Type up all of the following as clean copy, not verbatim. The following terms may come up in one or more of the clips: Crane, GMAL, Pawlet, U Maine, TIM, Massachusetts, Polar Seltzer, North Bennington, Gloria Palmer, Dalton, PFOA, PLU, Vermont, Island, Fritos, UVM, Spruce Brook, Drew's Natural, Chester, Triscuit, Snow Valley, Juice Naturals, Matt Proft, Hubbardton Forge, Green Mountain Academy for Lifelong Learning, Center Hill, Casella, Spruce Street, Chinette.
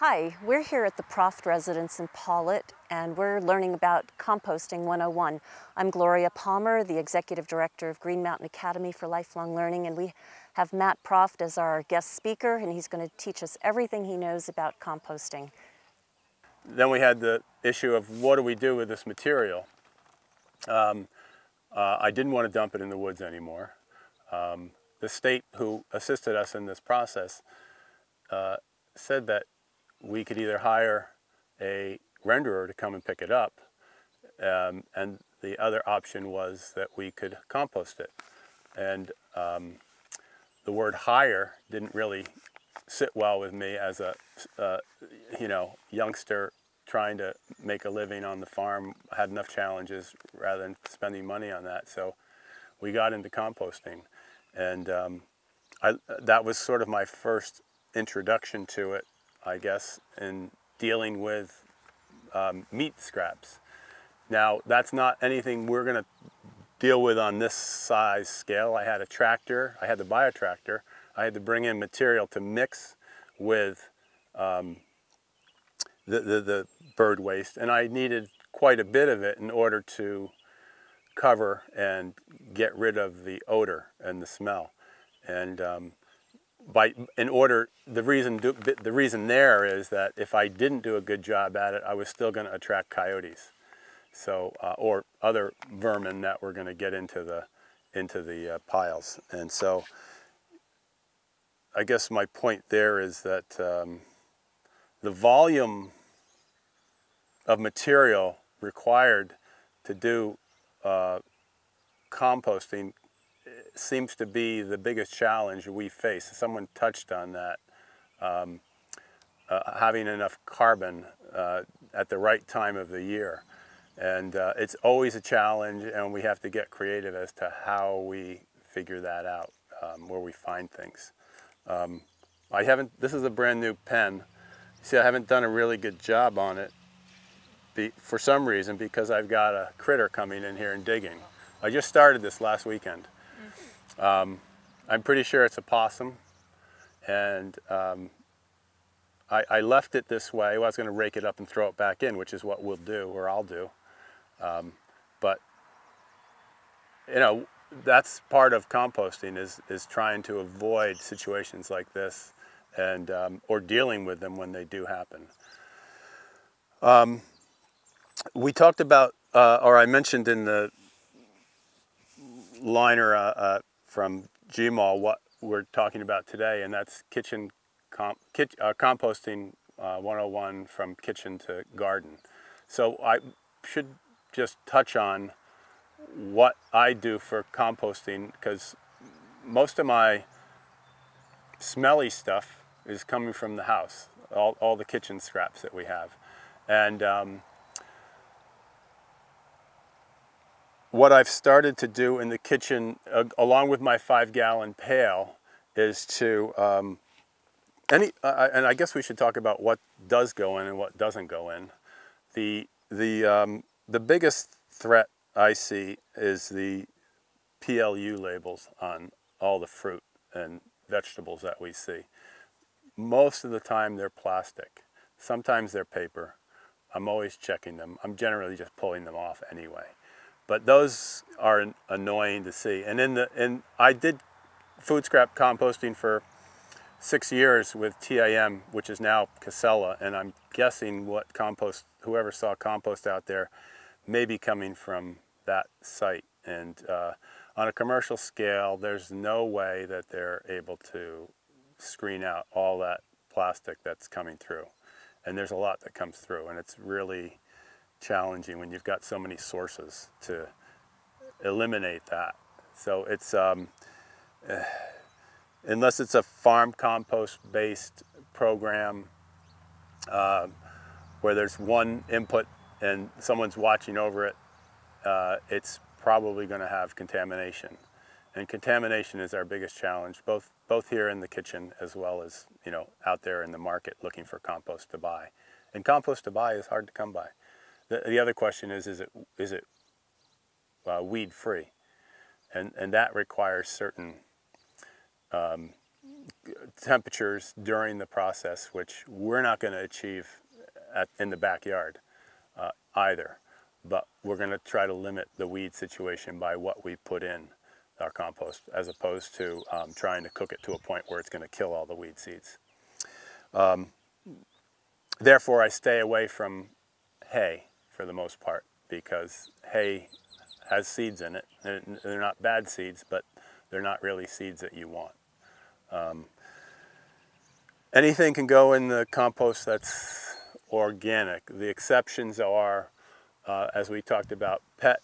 Hi, we're here at the Proft residence in Pawlet, and we're learning about Composting 101. I'm Gloria Palmer, the Executive Director of Green Mountain Academy for Lifelong Learning, and we have Matt Proft as our guest speaker, and he's going to teach us everything he knows about composting. Then we had the issue of what do we do with this material? I didn't want to dump it in the woods anymore. The state who assisted us in this process said that we could either hire a renderer to come and pick it up, and the other option was that we could compost it. And the word hire didn't really sit well with me as a youngster trying to make a living on the farm. I had enough challenges rather than spending money on that, so we got into composting, and that was sort of my first introduction to it, I guess, in dealing with meat scraps. Now, that's not anything we're going to deal with on this size scale. I had a tractor. I had to buy a tractor. I had to bring in material to mix with the bird waste, and I needed quite a bit of it in order to cover and get rid of the odor and the smell. And the reason there is that if I didn't do a good job at it, I was still going to attract coyotes, so or other vermin that were going to get into the piles. And so, I guess my point there is that the volume of material required to do composting seems to be the biggest challenge we face. Someone touched on that. Having enough carbon at the right time of the year. And it's always a challenge, and we have to get creative as to how we figure that out, where we find things. This is a brand new pen. See, I haven't done a really good job on it for some reason, because I've got a critter coming in here and digging. I just started this last weekend. I'm pretty sure it's a possum, and I left it this way. I was going to rake it up and throw it back in, which is what we'll do, or I'll do. But you know, that's part of composting, is trying to avoid situations like this, and or dealing with them when they do happen. We talked about, or I mentioned in the liner from GMAL what we're talking about today, and that's kitchen composting 101 from kitchen to garden. So I should just touch on what I do for composting, because most of my smelly stuff is coming from the house, all the kitchen scraps that we have. And what I've started to do in the kitchen, along with my 5-gallon pail, is to, and I guess we should talk about what does go in and what doesn't go in. The biggest threat I see is the PLU labels on all the fruit and vegetables that we see. Most of the time they're plastic. Sometimes they're paper. I'm always checking them. I'm generally just pulling them off anyway. But those are annoying to see. And I did food scrap composting for 6 years with TIM, which is now Casella, and I'm guessing what compost, whoever saw compost out there, may be coming from that site. And on a commercial scale, there's no way that they're able to screen out all that plastic that's coming through. And there's a lot that comes through, and it's really challenging when you've got so many sources to eliminate that. So it's unless it's a farm compost based program where there's one input and someone's watching over it, it's probably going to have contamination, and contamination is our biggest challenge, both here in the kitchen as well as, you know, out there in the market looking for compost to buy. And compost to buy is hard to come by. The other question is it weed free, and that requires certain temperatures during the process, which we're not going to achieve in the backyard either. But we're going to try to limit the weed situation by what we put in our compost, as opposed to trying to cook it to a point where it's going to kill all the weed seeds. Therefore, I stay away from hay for the most part, because hay has seeds in it. They're not bad seeds, but they're not really seeds that you want. Anything can go in the compost that's organic. The exceptions are, as we talked about, pet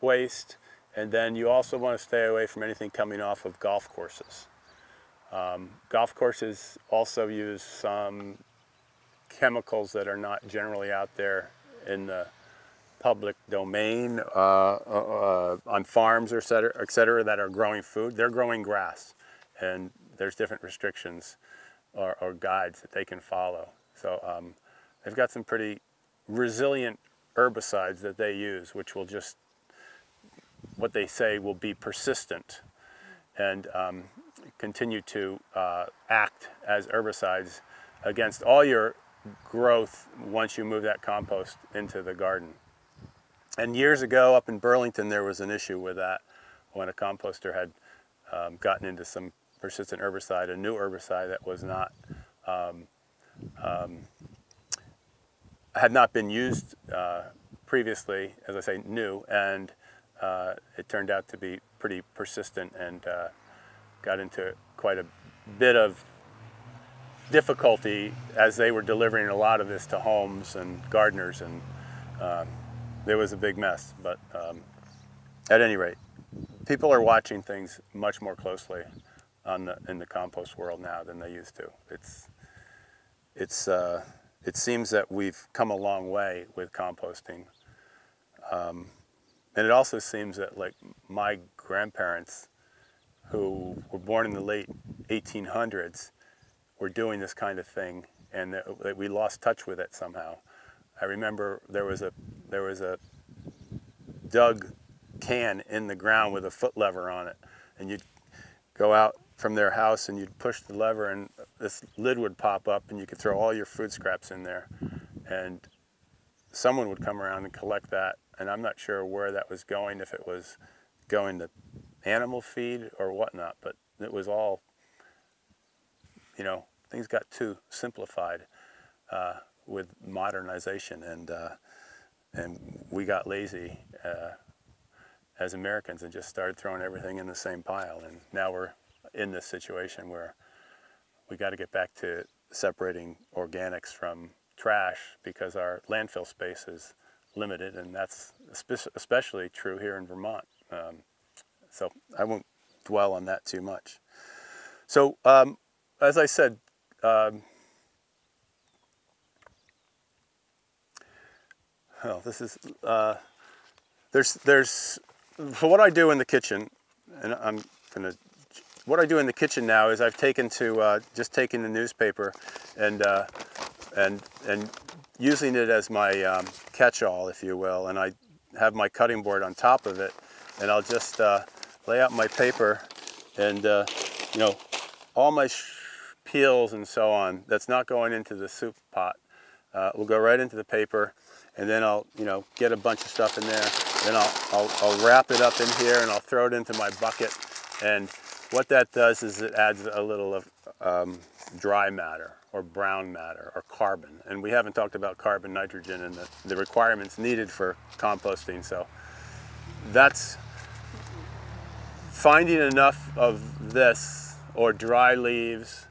waste, and then you also want to stay away from anything coming off of golf courses. Golf courses also use some chemicals that are not generally out there in the public domain on farms, etc., that are growing food. They're growing grass, and there's different restrictions or guides that they can follow. So they've got some pretty resilient herbicides that they use, which will just, what they say will be persistent and continue to act as herbicides against all your growth once you move that compost into the garden. And years ago up in Burlington, there was an issue with that when a composter had gotten into some persistent herbicide, a new herbicide that was not, had not been used previously, as I say, new, and it turned out to be pretty persistent and got into quite a bit of difficulty as they were delivering a lot of this to homes and gardeners, and there was a big mess. But at any rate, people are watching things much more closely on the, in the compost world now than they used to. It seems that we've come a long way with composting. And it also seems that, like, my grandparents, who were born in the late 1800s, were doing this kind of thing, and that we lost touch with it somehow. I remember there was a dug can in the ground with a foot lever on it, and you'd go out from their house and you'd push the lever and this lid would pop up and you could throw all your food scraps in there, and someone would come around and collect that. And I'm not sure where that was going, if it was going to animal feed or whatnot, but it was all, you know, things got too simplified with modernization, and we got lazy as Americans and just started throwing everything in the same pile. And now we're in this situation where we got to get back to separating organics from trash, because our landfill space is limited, and that's especially true here in Vermont. So I won't dwell on that too much. So as I said, well, this is, so what I do in the kitchen, and what I do in the kitchen now is I've taken to just taking the newspaper and using it as my catch-all, if you will, and I have my cutting board on top of it, and I'll just lay out my paper, and you know, all my peels and so on, that's not going into the soup pot, will go right into the paper. And then I'll, you know, get a bunch of stuff in there. Then I'll wrap it up in here, and I'll throw it into my bucket. And what that does is it adds a little of dry matter or brown matter or carbon. And we haven't talked about carbon, nitrogen, and the requirements needed for composting. So that's finding enough of this, or dry leaves,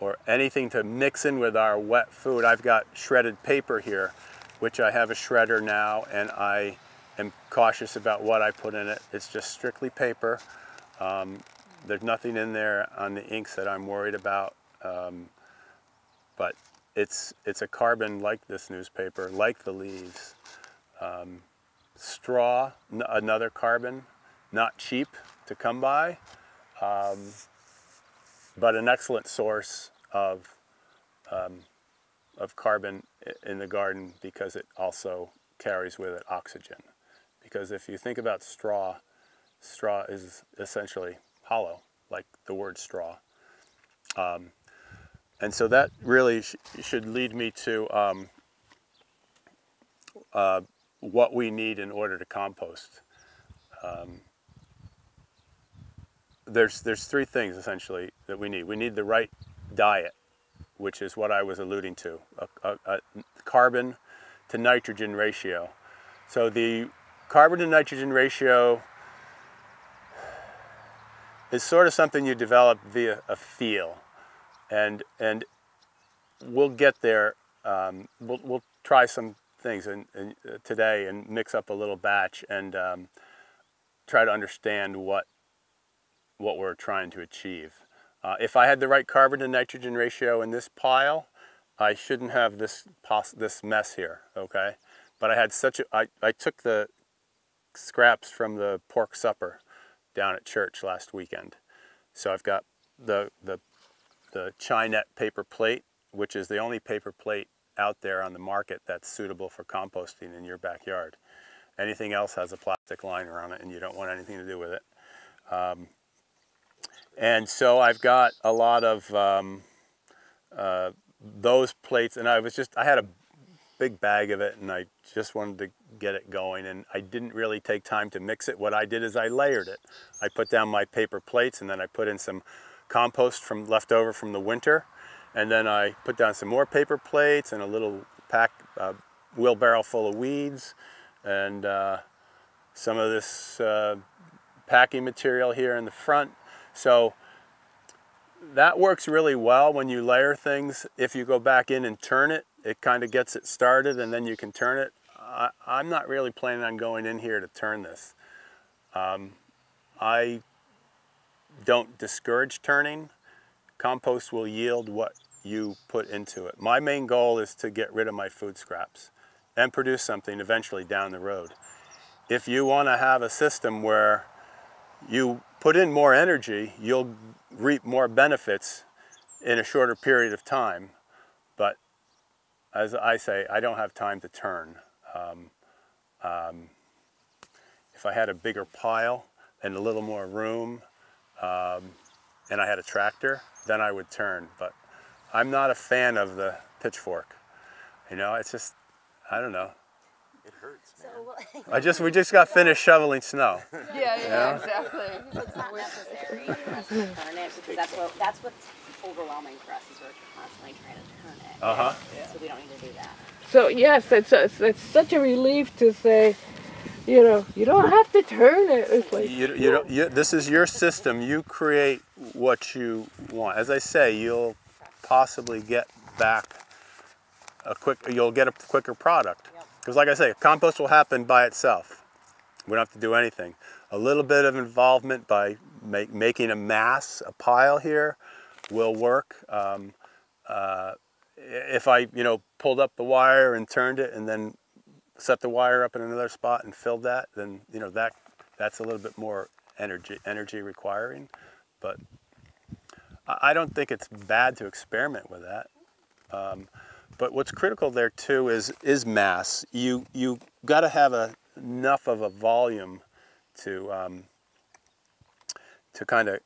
or anything to mix in with our wet food. I've got shredded paper here, which I have a shredder now, and I am cautious about what I put in it. It's just strictly paper. There's nothing in there on the inks that I'm worried about, but it's a carbon like this newspaper, like the leaves. Straw, another carbon, not cheap to come by. But an excellent source of carbon in the garden, because it also carries with it oxygen. Because if you think about straw, straw is essentially hollow, like the word straw. And so that really should lead me to what we need in order to compost. There's three things essentially that we need. We need the right diet, which is what I was alluding to, a carbon to nitrogen ratio. So the carbon to nitrogen ratio is sort of something you develop via a feel, and we'll get there. We'll try some things today and mix up a little batch and try to understand what we're trying to achieve. If I had the right carbon to nitrogen ratio in this pile, I shouldn't have this mess here, okay? But I had such I took the scraps from the pork supper down at church last weekend. So I've got the Chinette paper plate, which is the only paper plate out there on the market that's suitable for composting in your backyard. Anything else has a plastic liner on it and you don't want anything to do with it. And so I've got a lot of those plates, and I had a big bag of it and I just wanted to get it going, and I didn't really take time to mix it. What I did is I layered it. I put down my paper plates and then I put in some compost from leftover from the winter, and then I put down some more paper plates and a little wheelbarrow full of weeds and some of this packing material here in the front. So that works really well when you layer things. If you go back in and turn it, it kind of gets it started and then you can turn it. I'm not really planning on going in here to turn this. I don't discourage turning. Compost will yield what you put into it. My main goal is to get rid of my food scraps and produce something eventually down the road. If you want to have a system where you put in more energy, you'll reap more benefits in a shorter period of time. But as I say, I don't have time to turn. If I had a bigger pile and a little more room, and I had a tractor, then I would turn. But I'm not a fan of the pitchfork. You know, it's just, I don't know. It hurts, man. So, well, we just got finished shoveling snow. Yeah, exactly. It's not necessary. That's what's overwhelming for us, is we're constantly trying to turn it. So we don't need to do that. So yes, it's such a relief to say, you know, you don't have to turn it. It's like, this is your system. You create what you want. As I say, you'll possibly get back a quicker product. Because like I say, compost will happen by itself. We don't have to do anything. A little bit of involvement by making a mass, a pile here, will work. If I, pulled up the wire and turned it and then set the wire up in another spot and filled that, then that's a little bit more energy requiring. But I don't think it's bad to experiment with that. But what's critical there too is mass. You got to have enough of a volume to kind of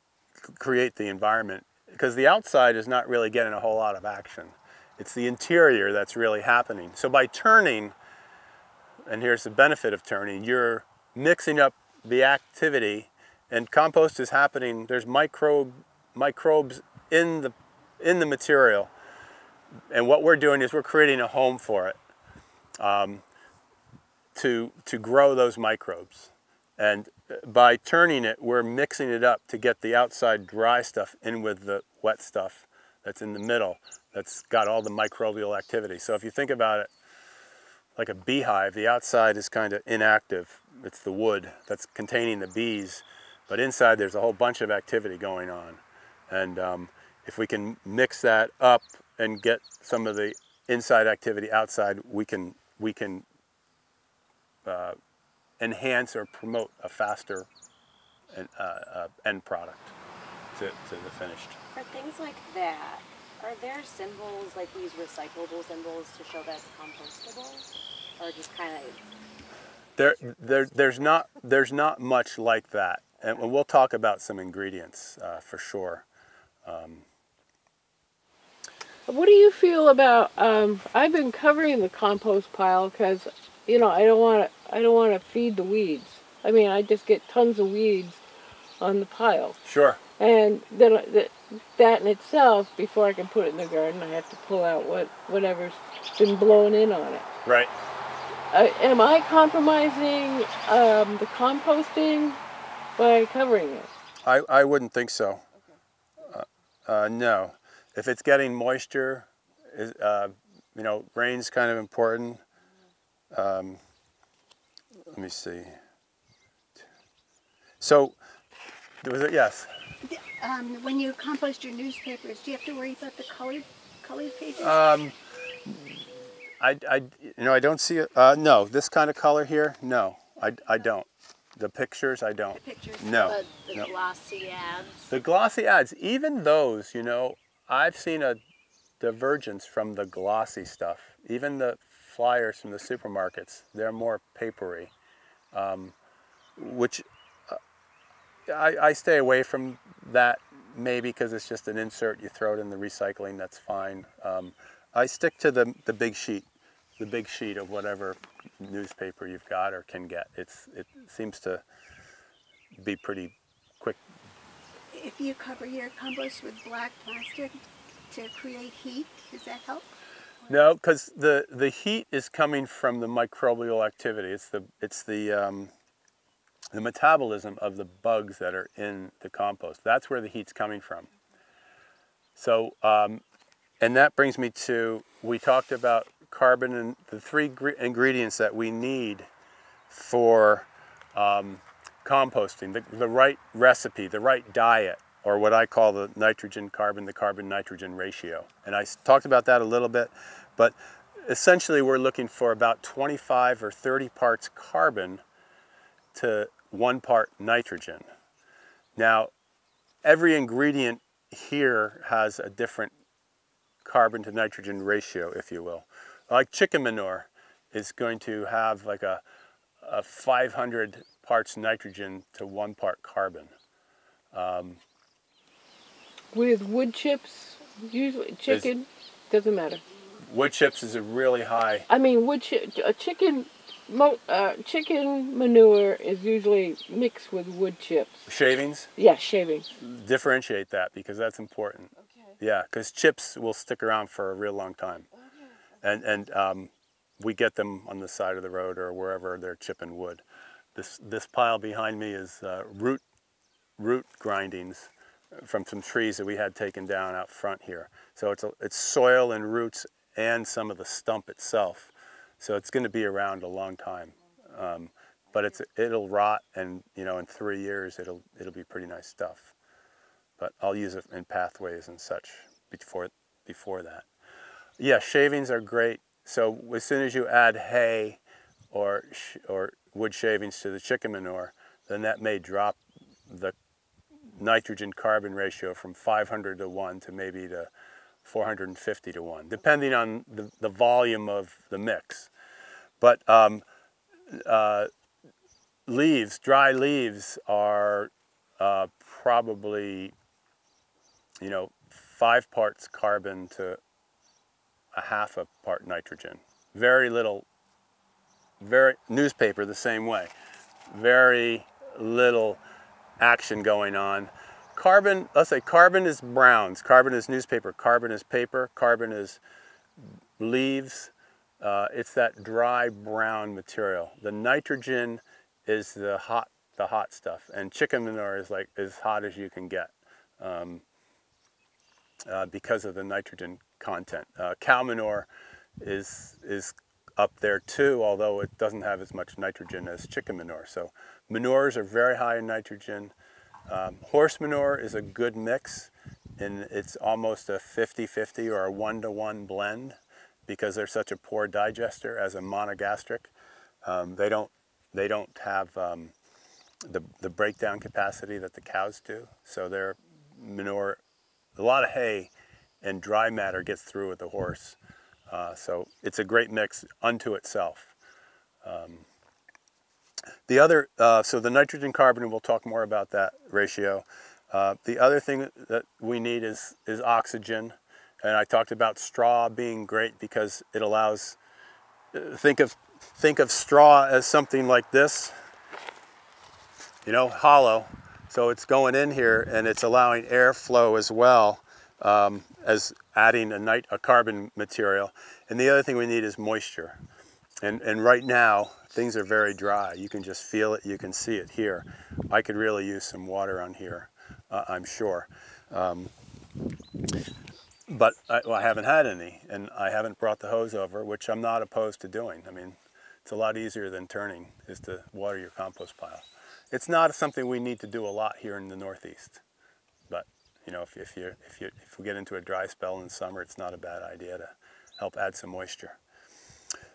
create the environment, because the outside is not really getting a whole lot of action. It's the interior that's really happening. So by turning, and here's the benefit of turning, you're mixing up the activity, and compost is happening. There's microbes in the material, and what we're doing is we're creating a home for it to grow those microbes. And by turning it, we're mixing it up to get the outside dry stuff in with the wet stuff that's in the middle, that's got all the microbial activity. So if you think about it, like a beehive, the outside is kind of inactive. It's the wood that's containing the bees, but inside there's a whole bunch of activity going on. And if we can mix that up and get some of the inside activity outside, we can enhance or promote a faster end product to the finished. For things like that, are there symbols, like these recyclable symbols, to show that it's compostable? Or just kind of There's not much like that, and we'll talk about some ingredients for sure. What do you feel about? I've been covering the compost pile because, you know, I don't want to feed the weeds. I mean, I just get tons of weeds on the pile. Sure. And then that in itself, before I can put it in the garden, I have to pull out whatever's been blown in on it. Right. Am I compromising the composting by covering it? I wouldn't think so. Okay. No. If it's getting moisture, you know, rain's kind of important. Let me see. So, was it, yes? When you compost your newspapers, do you have to worry about the colored pages? I don't see it. No, this kind of color here, no, I don't. The pictures, I don't. The pictures, no. The glossy ads. The glossy ads, even those, you know, I've seen a divergence from the glossy stuff. Even the flyers from the supermarkets, they're more papery, which I stay away from that maybe because it's just an insert. You throw it in the recycling, that's fine. I stick to the big sheet. The big sheet of whatever newspaper you've got or can get. It seems to be pretty quick. If you cover your compost with black plastic to create heat, does that help? No, because the heat is coming from the microbial activity. It's the metabolism of the bugs that are in the compost. That's where the heat's coming from. So, and that brings me to, we talked about carbon and the three ingredients that we need for composting, the right recipe, the right diet, or what I call the nitrogen-carbon, the carbon-nitrogen ratio. And I talked about that a little bit, but essentially we're looking for about 25 or 30 parts carbon to 1 part nitrogen. Now, every ingredient here has a different carbon to nitrogen ratio, if you will. Like chicken manure is going to have like a 500 parts nitrogen to 1 part carbon. With wood chips, usually chicken, doesn't matter. Wood chips is a really high. I mean, chicken manure is usually mixed with wood chips. Shavings? Yeah, shavings. Differentiate that because that's important. Okay. Yeah, because chips will stick around for a real long time. Okay. And we get them on the side of the road or wherever they're chipping wood. This pile behind me is root grindings from some trees that we had taken down out front here. So it's soil and roots and some of the stump itself. So it's going to be around a long time, but it'll rot, and you know, in 3 years it'll be pretty nice stuff. But I'll use it in pathways and such before that. Yeah, shavings are great. So as soon as you add hay or wood shavings to the chicken manure, then that may drop the nitrogen-carbon ratio from 500 to 1 to maybe to 450 to 1, depending on the volume of the mix. But leaves, dry leaves are probably, you know, 5 parts carbon to a half a part nitrogen. Very little. Newspaper the same way. Very little action going on. Carbon, let's say carbon is browns, carbon is newspaper, carbon is paper, carbon is leaves. It's that dry brown material. The nitrogen is the hot stuff, and chicken manure is like as hot as you can get because of the nitrogen content. Cow manure is up there too, although it doesn't have as much nitrogen as chicken manure. So manures are very high in nitrogen. Horse manure is a good mix, and it's almost a 50-50 or a 1-to-1 blend because they're such a poor digester as a monogastric. They don't have the breakdown capacity that the cows do, so their manure, a lot of hay and dry matter gets through with the horse. So it's a great mix unto itself. The other, so the nitrogen carbon, we'll talk more about that ratio. The other thing that we need is oxygen. And I talked about straw being great because it allows, think of straw as something like this, you know, hollow. So it's going in here and it's allowing airflow as well as adding a carbon material. And the other thing we need is moisture. And right now, things are very dry. You can just feel it, you can see it here. I could really use some water on here, I'm sure. But I haven't had any, and I haven't brought the hose over, which I'm not opposed to doing. I mean, it's a lot easier than turning, is to water your compost pile. It's not something we need to do a lot here in the Northeast. But, you know, if we get into a dry spell in the summer, it's not a bad idea to help add some moisture.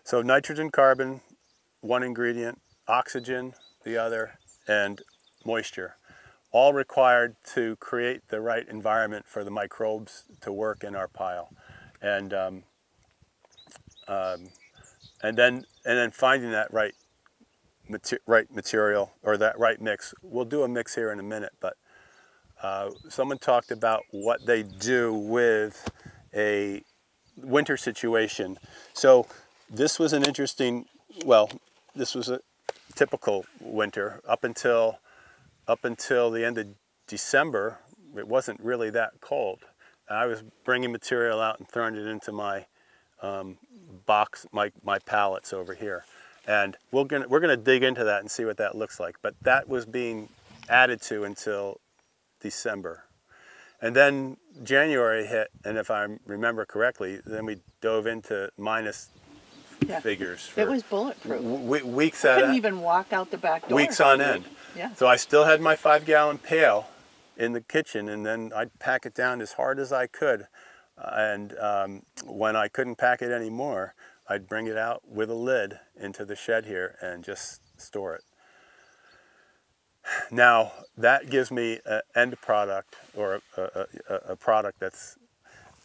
So nitrogen, carbon, one ingredient, oxygen, the other, and moisture, all required to create the right environment for the microbes to work in our pile. And then finding that right material or that right mix. We'll do a mix here in a minute, but someone talked about what they do with a winter situation. So this was an interesting, well, this was a typical winter up until the end of December. It wasn't really that cold. I was bringing material out and throwing it into my box, my pallets over here, and we're gonna dig into that and see what that looks like. But that was being added to until December, and then January hit, and if I remember correctly, then we dove into minus. Yeah. Figures. For it was bulletproof. Weeks at couldn't even walk out the back door. Weeks on end. Yeah. So I still had my 5-gallon pail in the kitchen, and then I'd pack it down as hard as I could. And when I couldn't pack it anymore, I'd bring it out with a lid into the shed here and just store it. Now that gives me an end product, or a product that's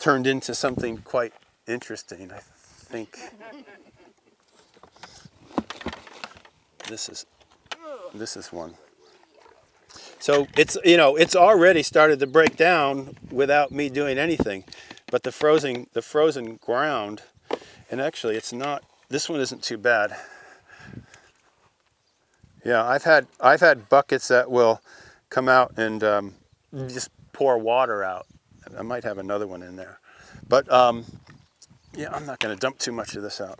turned into something quite interesting. I think this is one. So it's, you know, it's already started to break down without me doing anything, but the frozen ground, and actually it's not, this one isn't too bad. Yeah, I've had buckets that will come out and just pour water out. I might have another one in there, but yeah, I'm not going to dump too much of this out.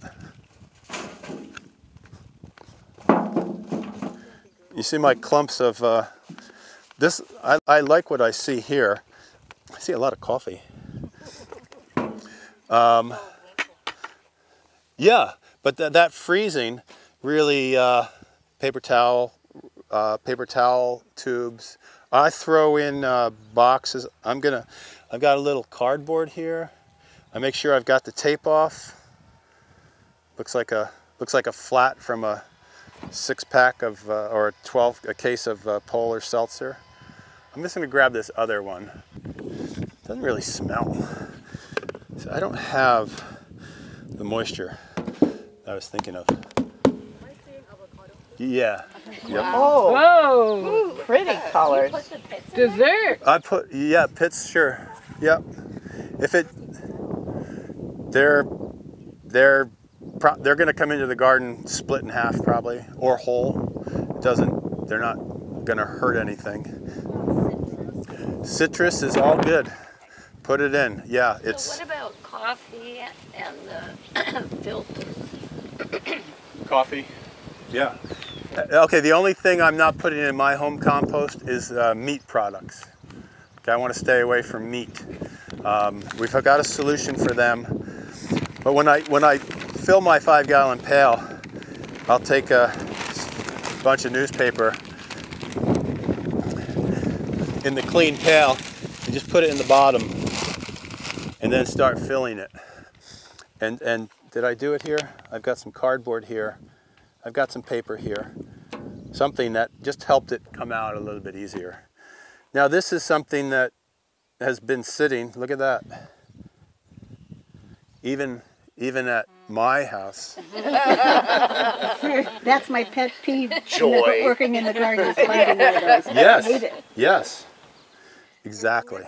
You see my clumps of this. I like what I see here. I see a lot of coffee. Yeah, but that freezing really, paper towel tubes. I throw in boxes. I've got a little cardboard here. I make sure I've got the tape off. Looks like a flat from a 6-pack of or a case of Polar Seltzer. I'm just gonna grab this other one. It doesn't really smell. So I don't have the moisture I was thinking of. Yeah. Yep. Wow. Oh, whoa! Ooh, pretty colors. Dessert. I put, yeah, pits, sure. Yep. If it. They're going to come into the garden split in half probably, or whole. It doesn't. They're not going to hurt anything. Citrus is all good. Put it in. Yeah, it's. So what about coffee and the filters? Coffee. Yeah. Okay. The only thing I'm not putting in my home compost is meat products. Okay, I want to stay away from meat. We've got a solution for them. But when I fill my 5-gallon pail, I'll take a bunch of newspaper in the clean pail and just put it in the bottom and then start filling it. And did I do it here? I've got some cardboard here. I've got some paper here. Something that just helped it come out a little bit easier. Now this is something that has been sitting, look at that. Even even at my house. That's my pet peeve. Joy. Working in the garden is planting meadows. Yes. I hate it. Yes. Exactly.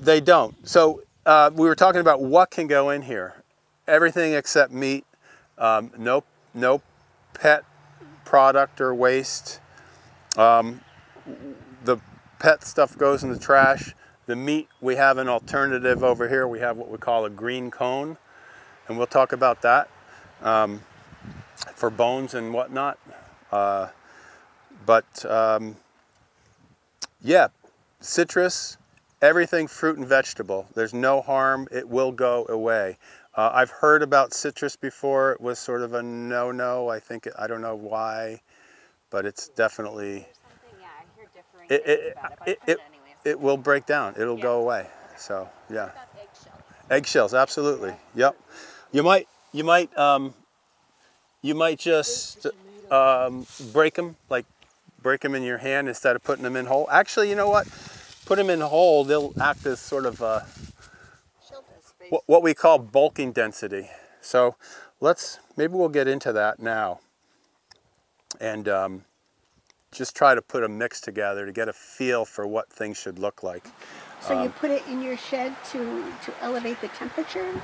They don't. So we were talking about what can go in here. Everything except meat. No pet product or waste. The pet stuff goes in the trash. The meat, we have an alternative over here. We have what we call a green cone, and we'll talk about that for bones and whatnot. Yeah, citrus, everything fruit and vegetable. There's no harm. It will go away. I've heard about citrus before. It was sort of a no-no. I don't know why, but it's definitely... Yeah, I hear different things about it, but I've heard it anyway. It will break down. It'll go away. So yeah. Eggshells, absolutely. Yep. You might just break them, like break them in your hand instead of putting them in whole. Actually, you know what? Put them in whole. They'll act as sort of what we call bulking density. So maybe we'll get into that now, and just try to put a mix together to get a feel for what things should look like. So you put it in your shed to elevate the temperature?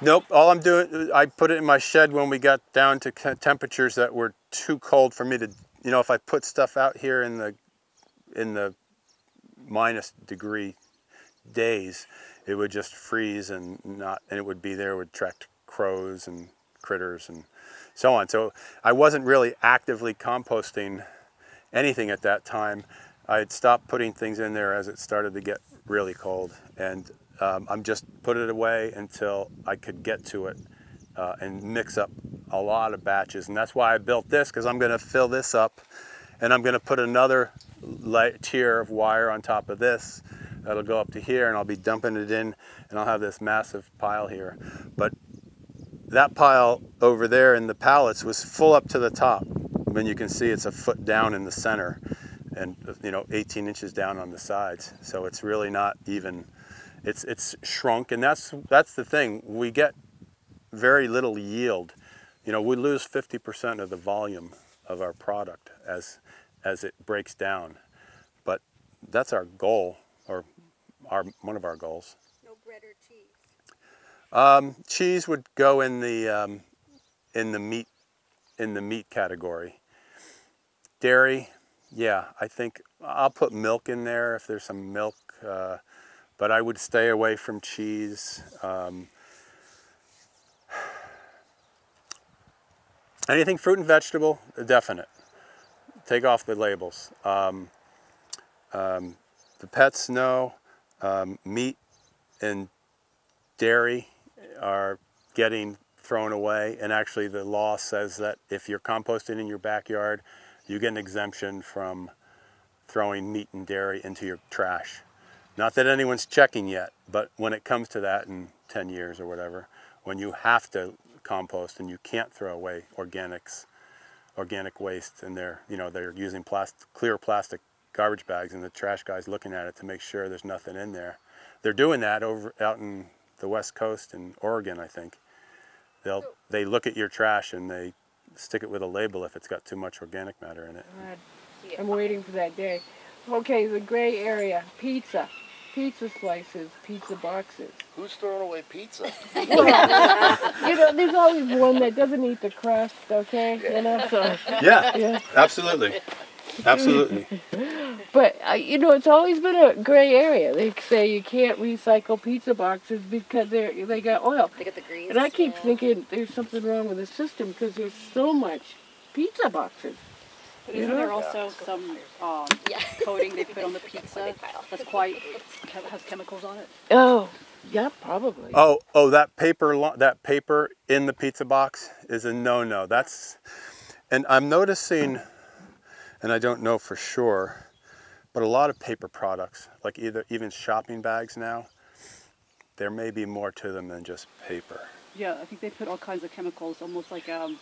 Nope, all I'm doing, I put it in my shed when we got down to temperatures that were too cold for me to, you know, if I put stuff out here in the minus degree days, it would just freeze and it would be there, it would attract crows and critters and so on. So I wasn't really actively composting anything at that time. I had stopped putting things in there as it started to get really cold, and I'm just put it away until I could get to it and mix up a lot of batches. And that's why I built this, because I'm going to fill this up and I'm going to put another tier of wire on top of this that'll go up to here, and I'll be dumping it in, and I'll have this massive pile here. But that pile over there in the pallets was full up to the top. And you can see it's a foot down in the center, and 18 inches down on the sides. So it's really not even. It's shrunk, and that's the thing. We get very little yield. We lose 50% of the volume of our product as it breaks down. But that's our goal, or one of our goals. No bread or cheese. Cheese would go in the meat category. Dairy, yeah, I think I'll put milk in there if there's some milk, but I would stay away from cheese. Anything fruit and vegetable, definite. Take off the labels. The pets, no. Meat and dairy are getting thrown away, and actually the law says that if you're composting in your backyard, you get an exemption from throwing meat and dairy into your trash. Not that anyone's checking yet, but when it comes to that in 10 years or whatever, when you have to compost and you can't throw away organic waste, and they're using clear plastic garbage bags, and the trash guy's looking at it to make sure there's nothing in there. They're doing that out in the West Coast in Oregon, I think. They look at your trash and they stick it with a label if it's got too much organic matter in it. God, I'm waiting for that day. Okay, the gray area, pizza slices, pizza boxes. Who's throwing away pizza? Well, there's always one that doesn't eat the crust, okay? Yeah. Yeah, absolutely. Absolutely. But, it's always been a gray area. They say you can't recycle pizza boxes because they got oil. They got the grease. And I keep thinking there's something wrong with the system because there's so much pizza boxes. But isn't there also some coating they put on the pizza that's quite, has chemicals on it? Oh, yeah, probably. Oh, that paper in the pizza box is a no-no. That's, and I'm noticing... And I don't know for sure, but a lot of paper products, like even shopping bags now, there may be more to them than just paper. Yeah, I think they put all kinds of chemicals, almost like, it's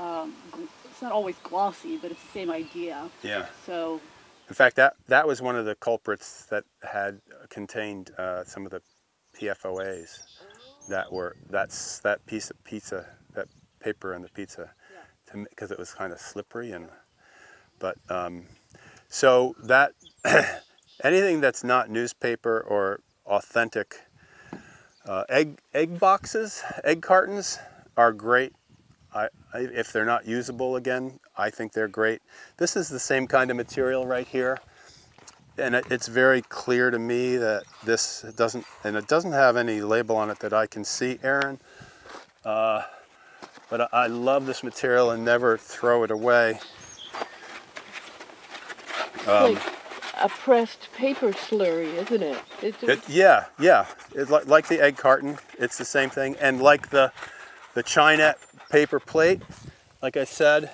not always glossy, but it's the same idea. Yeah. So. In fact, that was one of the culprits that had contained some of the PFOAs that were that piece of pizza, that paper on the pizza, because it was kind of slippery. And but so that anything that's not newspaper or authentic, egg boxes, egg cartons are great. If they're not usable again, I think they're great. This is the same kind of material right here, and it's very clear to me that this doesn't, and it doesn't have any label on it that I can see, Aaron. But I love this material and never throw it away. Like a pressed paper slurry, isn't it? It's like the egg carton. It's the same thing, and like the Chinette paper plate, like I said,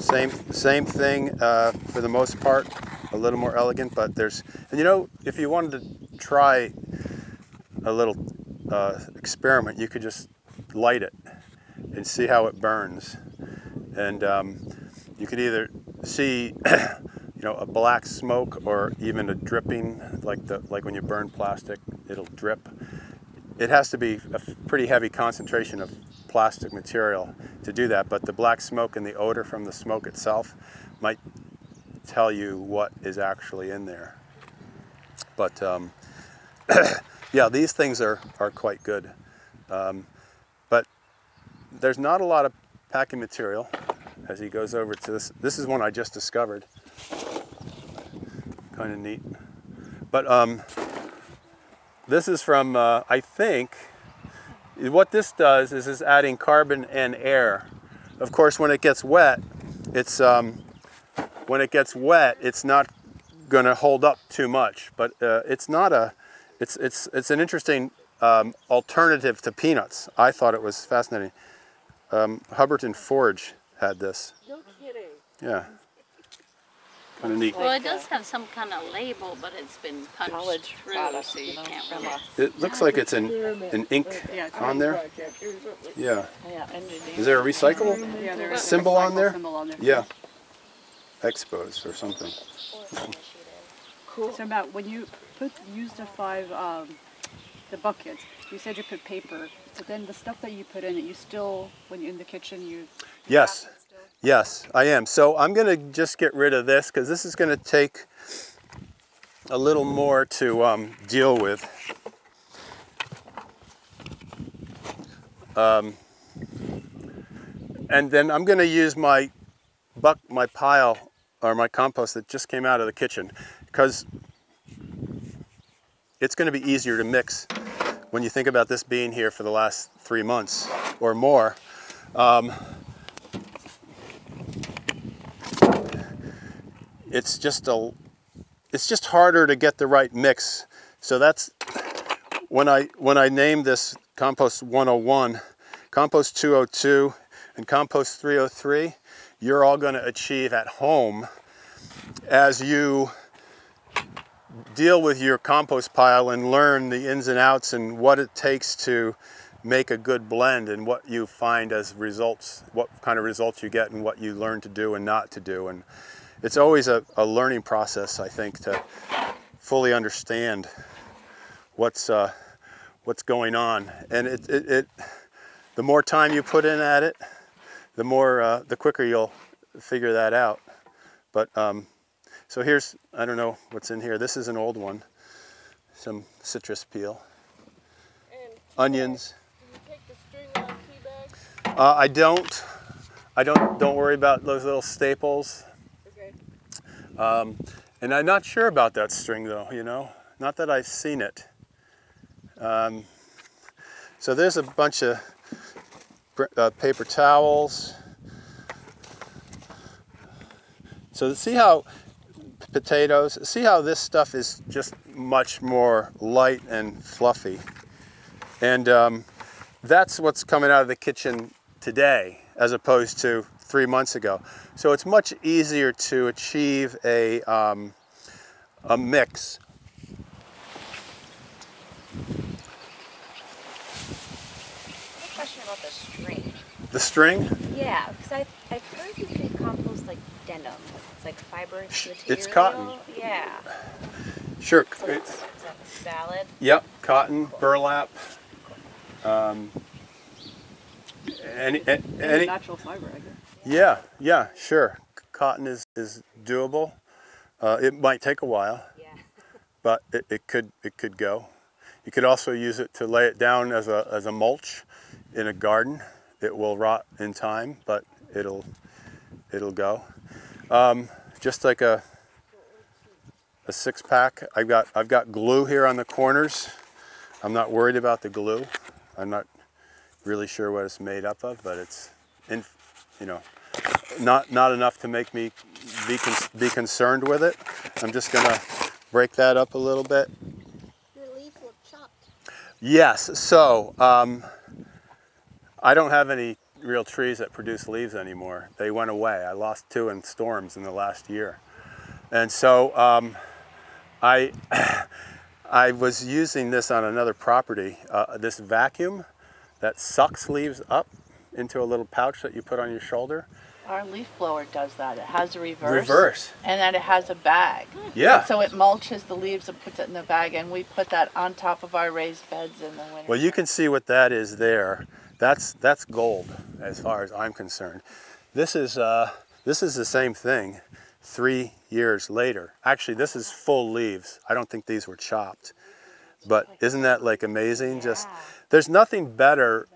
same thing for the most part. A little more elegant, but there's, and you know, if you wanted to try a little experiment, you could just light it and see how it burns. And you could either see, you know, a black smoke or even a dripping, like when you burn plastic, it'll drip. It has to be a pretty heavy concentration of plastic material to do that, but the black smoke and the odor from the smoke itself might tell you what is actually in there. But yeah, these things are quite good. But there's not a lot of packing material as he goes over to this. This is one I just discovered. Kind of neat. But this is from, I think, what this does is it's adding carbon and air. Of course, when it gets wet, it's, when it gets wet, it's not going to hold up too much, but it's not a, it's an interesting alternative to peanuts. I thought it was fascinating. Hubbardton Forge had this. No kidding. Yeah. Kind of neat. Well, it does have some kind of label, but it's been punched through, so you can't read it. It looks like it's an ink on there. Yeah. Is there a recycle symbol on there? Yeah. Expos or something. Cool. So Matt, when you use the five, the buckets, you said you put paper, but then the stuff that you put in it, you still, when you're in the kitchen, you... Yes, yes, I am. So I'm going to just get rid of this because this is going to take a little more to deal with. And then I'm going to use my pile or my compost that just came out of the kitchen, because it's going to be easier to mix when you think about this being here for the last 3 months or more. It's just it's just harder to get the right mix. So that's when I named this compost 101, compost 202, and compost 303. You're all going to achieve at home as you deal with your compost pile and learn the ins and outs and what it takes to make a good blend and what you find as results, what kind of results you get and what you learn to do and not to do. And it's always a learning process, I think, to fully understand what's going on. And the more time you put in at it, the more, the quicker you'll figure that out. But so here's, I don't know what's in here. This is an old one, some citrus peel, and onions. Do you take the string on tea bags? I don't worry about those little staples. Okay. And I'm not sure about that string though, you know, not that I've seen it. So there's a bunch of paper towels. So see how potatoes, see how this stuff is just much more light and fluffy. And that's what's coming out of the kitchen today as opposed to 3 months ago. So it's much easier to achieve a mix. The string? Yeah, because I've heard you can compost like denim. It's like fibrous material. It's cotton. Yeah. Sure. So it's valid. Yep. cotton, burlap, any natural fiber, I guess. Yeah, yeah, sure. Cotton is doable. It might take a while, yeah. But it could go. You could also use it to lay it down as a mulch in a garden. It will rot in time, but it'll go. Just like a six pack. I've got glue here on the corners. I'm not worried about the glue. I'm not really sure what it's made up of, but it's not enough to make me be concerned with it. I'm just gonna break that up a little bit. Your leaf looked chopped. Yes. So I don't have any real trees that produce leaves anymore. They went away. I lost two in storms in the last year, and so. I was using this on another property, this vacuum that sucks leaves up into a little pouch that you put on your shoulder. Our leaf blower does that. It has a reverse. And then it has a bag. Yeah. And so it mulches the leaves and puts it in the bag, and we put that on top of our raised beds in the winter. Well, you can see what that is there. That's gold as far as I'm concerned. This is the same thing 3 years later. Actually, this is full leaves. I don't think these were chopped, but isn't that like amazing? Yeah. Just there's nothing better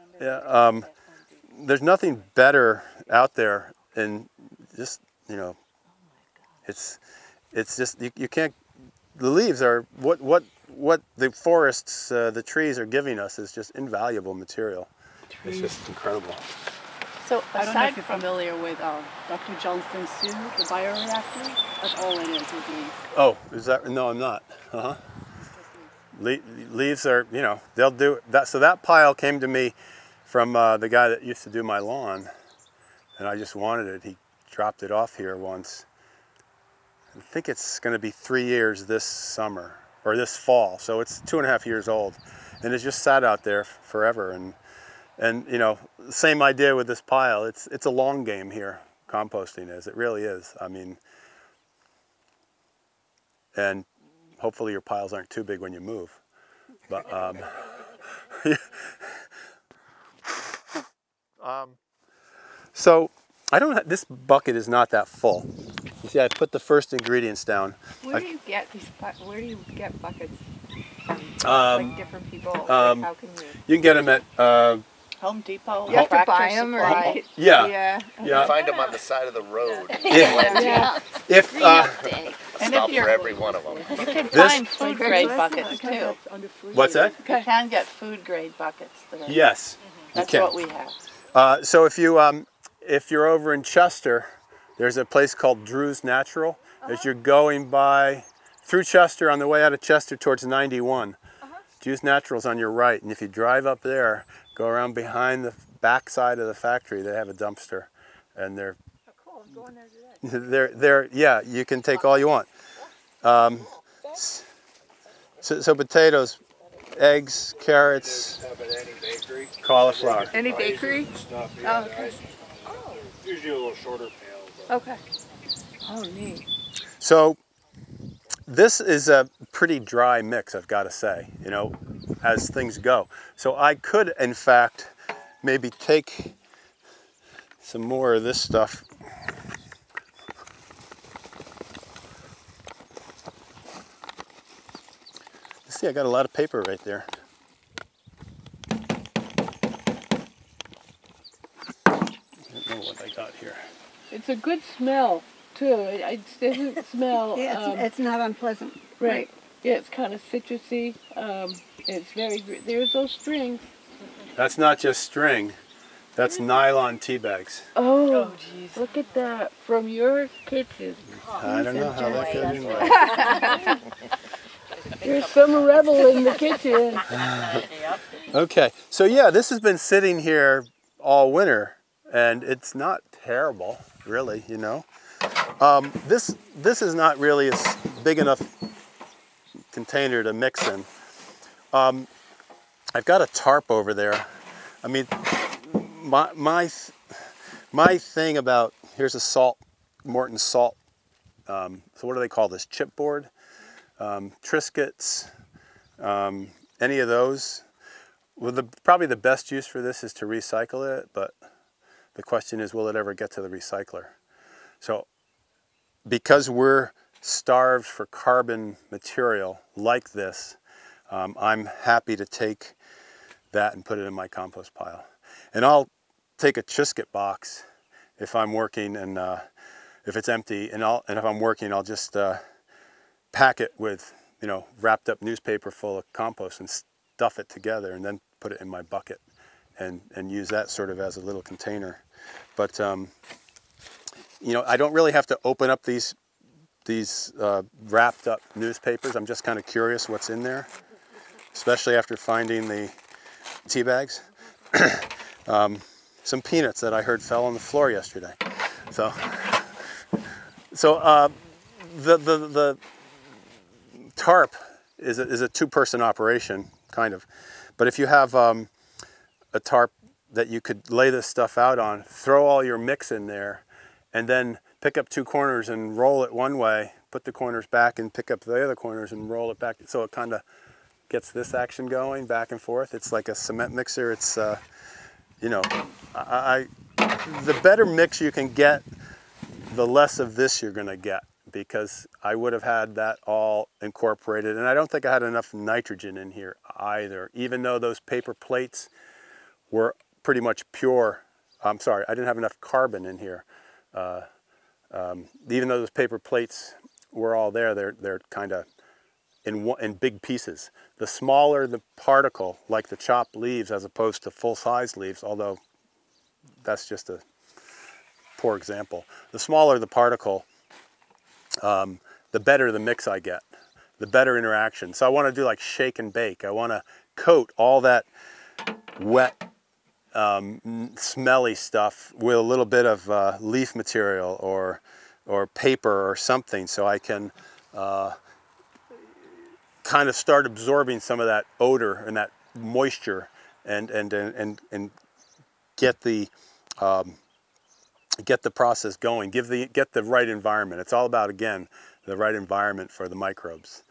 out there, and just it's just you can't. The leaves are what the forests, the trees are giving us is just invaluable material. Trees. It's just incredible. So aside from familiar with Dr. Johnston Sioux, the bioreactor, that's all it is leaves. Oh, is that? No, I'm not. Uh-huh. Leaves are, they'll do that. So that pile came to me from the guy that used to do my lawn, and I just wanted it. He dropped it off here once. I think it's going to be 3 years this summer or this fall. So it's 2.5 years old, and it's just sat out there forever. And same idea with this pile. It's a long game here, composting is. It really is. I mean, and hopefully your piles aren't too big when you move. But so I don't. This bucket is not that full. You see, I put the first ingredients down. Where do you get buckets? Like different people. How can you can get them at. Home Depot. You have to buy them, right? Yeah. Yeah. You find them on the side of the road. Yeah. Stop for every one of them. You can find food grade buckets too. What's that? You can get food grade buckets. Yes. That's what we have. So if you're over in Chester, there's a place called Drew's Natural. As you're going by through Chester on the way out of Chester towards 91, Juice Naturals on your right, and if you drive up there, go around behind the back side of the factory. They have a dumpster, and they're oh, cool. I'm going there today. They're yeah. You can take all you want. So potatoes, eggs, carrots, cauliflower. Any bakery? Oh, okay. Usually a little shorter pail. Okay. Oh, neat. So. This is a pretty dry mix, I've got to say, as things go. So I could, in fact, maybe take some more of this stuff. You see, I got a lot of paper right there. I don't know what I got here. It's a good smell. Too. It doesn't smell. Yeah, it's not unpleasant. Right. Yeah, it's kind of citrusy. It's very. There's those strings. That's not just string. That's nylon tea bags. Oh, jeez. Look at that. From your kitchen. I don't know how that could be right. There's some rebel in the kitchen. Okay. So yeah, this has been sitting here all winter, and it's not terrible, really. This is not really a big enough container to mix in. I've got a tarp over there. I mean, my thing about, here's a Morton salt, so what do they call this, chipboard? Triscuits, any of those. Well, probably the best use for this is to recycle it, but the question is, will it ever get to the recycler? So because we're starved for carbon material like this, I'm happy to take that and put it in my compost pile. And I'll take a Triscuit box if I'm working, and if it's empty, and if I'm working, I'll just pack it with, you know, wrapped up newspaper full of compost and stuff it together, and then put it in my bucket and use that sort of as a little container. But you know, I don't really have to open up these wrapped up newspapers. I'm just kind of curious what's in there, especially after finding the tea bags. Some peanuts that I heard fell on the floor yesterday. So the tarp is a two-person operation, kind of. But if you have a tarp that you could lay this stuff out on, throw all your mix in there, and then pick up two corners and roll it one way, put the corners back and pick up the other corners and roll it back. So it kind of gets this action going back and forth. It's like a cement mixer. It's, you know, the better mix you can get, the less of this you're gonna get, because I would have had that all incorporated. And I don't think I had enough nitrogen in here either, even though those paper plates were pretty much pure. I'm sorry, I didn't have enough carbon in here. Even though those paper plates were all there, they're kind of in big pieces. The smaller the particle, like the chopped leaves as opposed to full-size leaves, although that's just a poor example. The smaller the particle, the better the mix I get, the better interaction. So I want to do like shake and bake. I want to coat all that wet, smelly stuff with a little bit of leaf material or paper or something, so I can kind of start absorbing some of that odor and that moisture, and get the process going. Get the right environment. It's all about, again, the right environment for the microbes.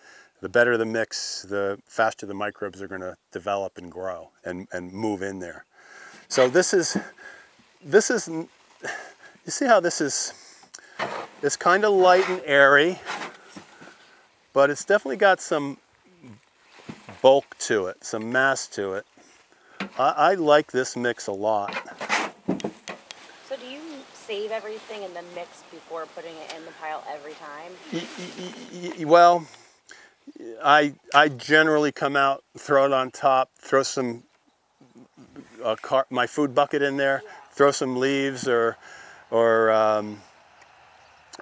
The better the mix, the faster the microbes are going to develop and grow and move in there. So this is, you see how this is, it's kind of light and airy, but it's definitely got some bulk to it, some mass to it. I like this mix a lot. So do you save everything in the mix before putting it in the pile every time? Well, I generally come out, throw it on top, throw some, my food bucket in there, throw some leaves or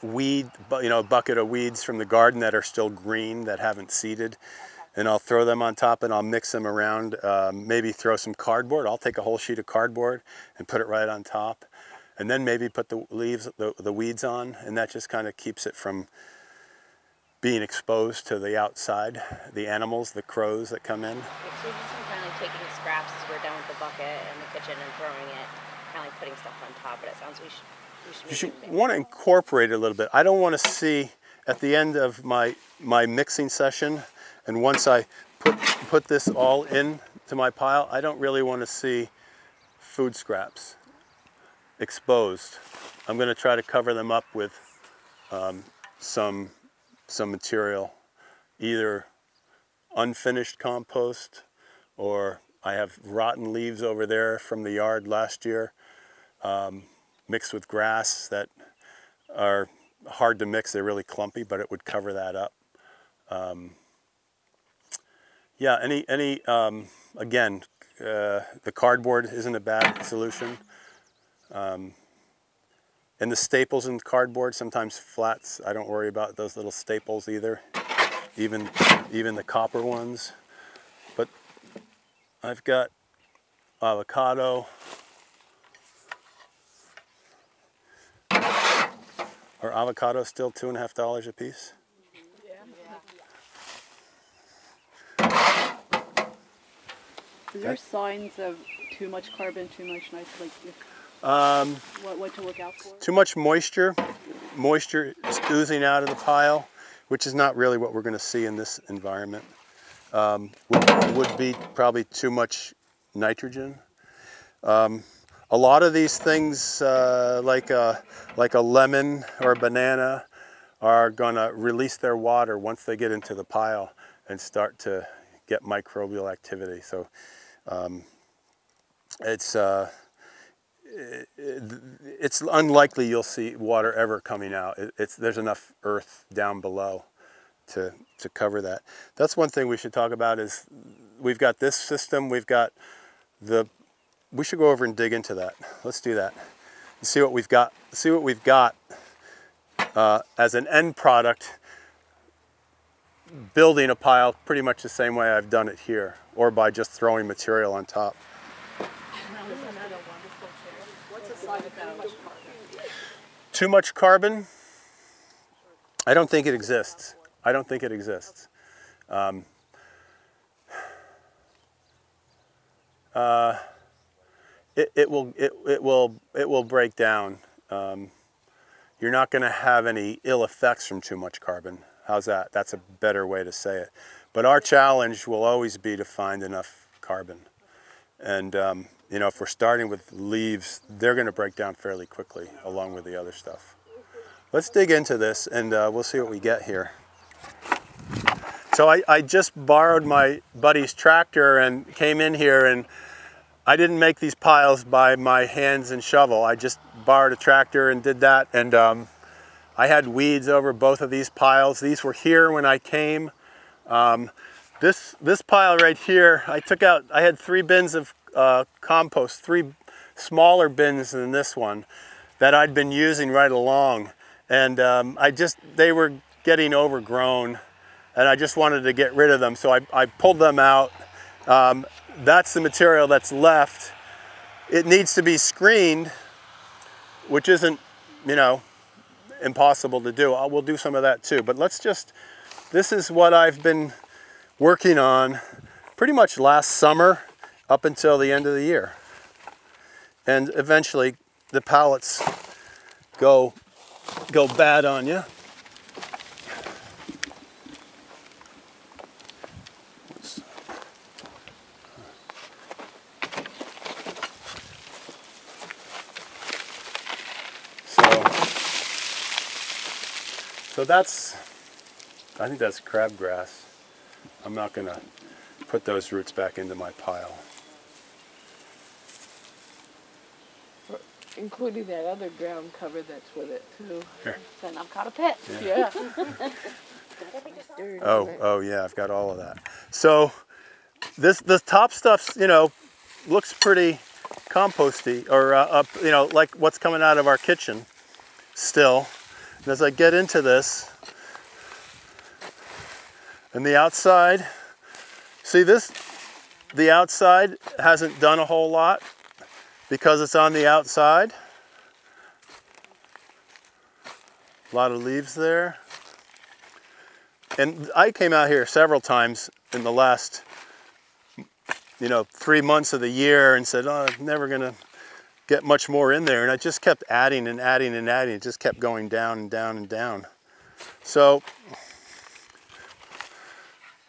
weed, you know, a bucket of weeds from the garden that are still green, that haven't seeded, and I'll throw them on top and I'll mix them around. Maybe throw some cardboard. I'll take a whole sheet of cardboard and put it right on top, and then maybe put the leaves, the weeds on, and that just kind of keeps it from being exposed to the outside, the animals, the crows that come in. Taking scraps as we're done with the bucket and the kitchen and throwing it, kind of like putting stuff on top, but it sounds you should want to incorporate it a little bit. I don't want to see at the end of my mixing session, and once I put this all into my pile, I don't really want to see food scraps exposed. I'm going to try to cover them up with some material, either unfinished compost, or I have rotten leaves over there from the yard last year, mixed with grass that are hard to mix. They're really clumpy, but it would cover that up. Yeah, again, the cardboard isn't a bad solution. And the staples in cardboard, sometimes flats, I don't worry about those little staples either, even the copper ones. I've got avocado, are avocados still $2.50 a piece? Yeah. Is there signs of too much carbon, too much nitrogen? Like what to look out for? Too much moisture is oozing out of the pile, which is not really what we're going to see in this environment. would be probably too much nitrogen. A lot of these things, like a lemon or a banana, are gonna release their water once they get into the pile and start to get microbial activity. So it's unlikely you'll see water ever coming out. There's enough earth down below to cover that. That's one thing we should talk about is we've got this system, we've got the, we should go over and dig into that. Let's do that. See what we've got, as an end product, building a pile pretty much the same way I've done it here, or by just throwing material on top. Too much carbon? I don't think it exists. I don't think it exists. It will break down. You're not going to have any ill effects from too much carbon. How's that? That's a better way to say it. But our challenge will always be to find enough carbon. And you know, if we're starting with leaves, they're going to break down fairly quickly along with the other stuff. Let's dig into this and we'll see what we get here. So I just borrowed my buddy's tractor and came in here, and I didn't make these piles by my hands and shovel. I just borrowed a tractor and did that. And I had weeds over both of these piles. These were here when I came. This pile right here, I took out, I had 3 bins of compost, 3 smaller bins than this one that I'd been using right along. And they were getting overgrown and I just wanted to get rid of them. So I pulled them out. That's the material that's left. It needs to be screened, which isn't, you know, impossible to do. We'll do some of that too, but let's just, this is what I've been working on pretty much last summer up until the end of the year. And eventually the pallets go bad on you. So that's, I think that's crabgrass. I'm not going to put those roots back into my pile. Including that other ground cover that's with it too. Sure. Then I've got a pit. Yeah. Yeah. oh yeah, I've got all of that. So this top stuff's, you know, looks pretty composty, or you know, like what's coming out of our kitchen still. And as I get into this, and the outside, see this, the outside hasn't done a whole lot because it's on the outside. A lot of leaves there. And I came out here several times in the last, you know, 3 months of the year and said, oh, I'm never gonna get much more in there. And I just kept adding and adding and adding. It just kept going down and down and down. So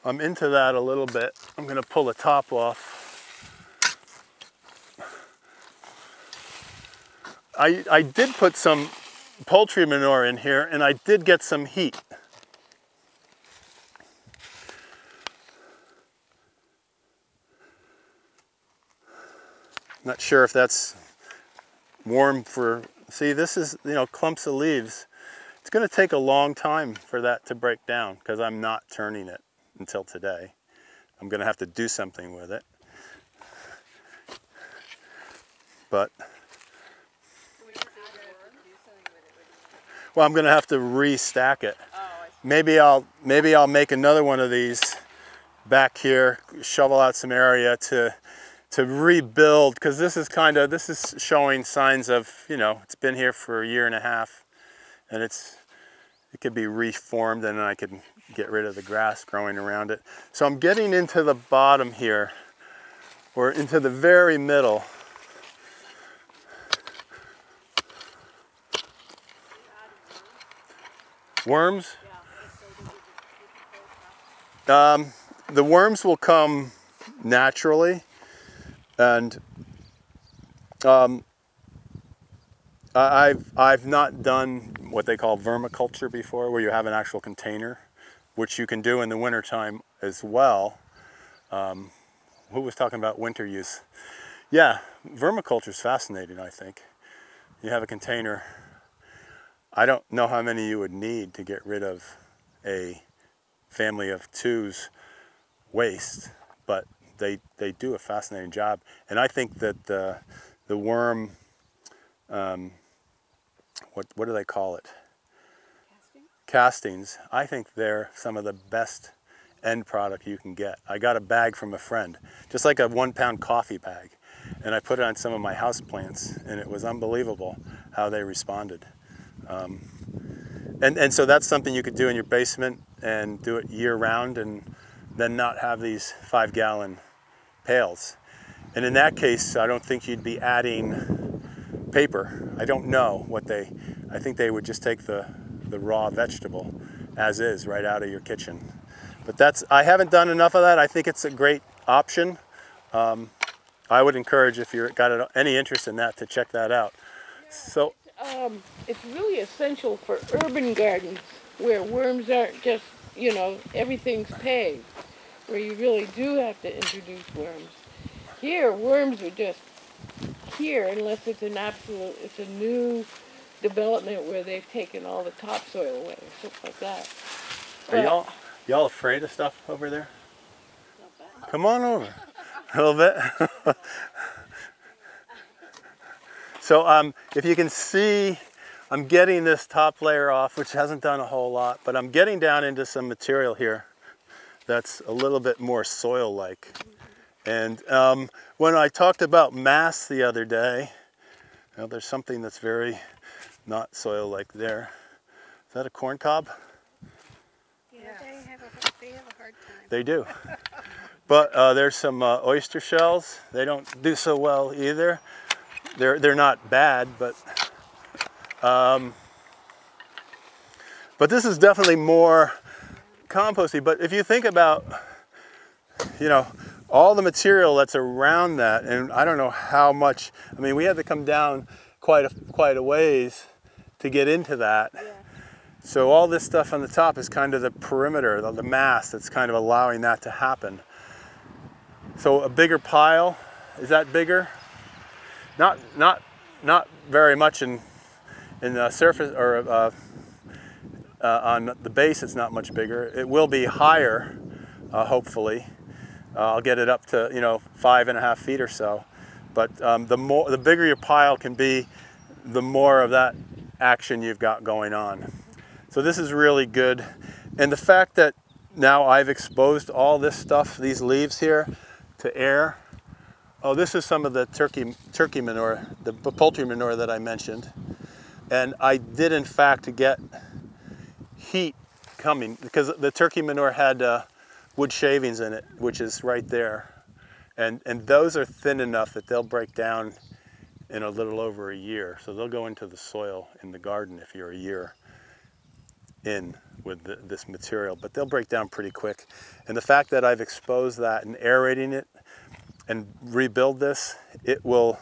I'm into that a little bit. I'm gonna pull the top off. I did put some poultry manure in here, and I did get some heat. Not sure if that's warm for, see this is, you know, clumps of leaves. It's gonna take a long time for that to break down because I'm not turning it until today. I'm gonna have to do something with it. But, well, I'm gonna have to restack it. Oh, maybe I'll make another one of these back here, shovel out some area to rebuild, because this is showing signs of, you know, it's been here for a year and a half, and it could be reformed, and I can get rid of the grass growing around it. So I'm getting into the bottom here, or into the very middle. Worms? the worms will come naturally, and I've not done what they call vermiculture before, where you have an actual container, which you can do in the wintertime as well. Who was talking about winter use? Yeah, vermiculture is fascinating, I think. You have a container. I don't know how many you would need to get rid of a family of two's waste, but they do a fascinating job. And I think that the worm, what do they call it? Castings. I think they're some of the best end product you can get. I got a bag from a friend, just like a 1 pound coffee bag, and I put it on some of my house plants, and it was unbelievable how they responded. And so that's something you could do in your basement and do it year round, and then not have these 5 gallon pails. And in that case, I don't think you'd be adding paper. I don't know what they, I think they would just take the raw vegetable as is right out of your kitchen. But that's, I haven't done enough of that. I think it's a great option. I would encourage, if you've got any interest in that, to check that out. Yeah, so it's really essential for urban gardens where worms aren't just, you know, everything's paved, where you really do have to introduce worms. Here, worms are just here, unless it's an absolute, it's a new development where they've taken all the topsoil away, stuff like that. But, are y'all afraid of stuff over there? Come on over a little bit. So if you can see, I'm getting this top layer off, which hasn't done a whole lot, but I'm getting down into some material here that's a little bit more soil-like. And when I talked about mass the other day, now there's something that's very not soil-like there. Is that a corn cob? Yeah, they have a hard time. They do. But there's some oyster shells. They don't do so well either. They're not bad, but this is definitely more composty. But if you think about, you know, all the material that's around that, and I don't know how much, I mean, we had to come down quite a ways to get into that. Yeah. So all this stuff on the top is kind of the perimeter, the mass that's kind of allowing that to happen. So a bigger pile, is that bigger? Not very much in the surface, or on the base it's not much bigger. It will be higher, hopefully. I'll get it up to, you know, 5.5 feet or so. But the bigger your pile can be, the more of that action you've got going on. So this is really good. And the fact that now I've exposed all this stuff, these leaves here, to air. Oh, this is some of the turkey manure, the poultry manure that I mentioned. And I did, in fact, get heat coming, because the turkey manure had wood shavings in it, which is right there. And those are thin enough that they'll break down in a little over a year. So they'll go into the soil in the garden if you're a year in with this material. But they'll break down pretty quick. And the fact that I've exposed that and aerating it and rebuild this, I want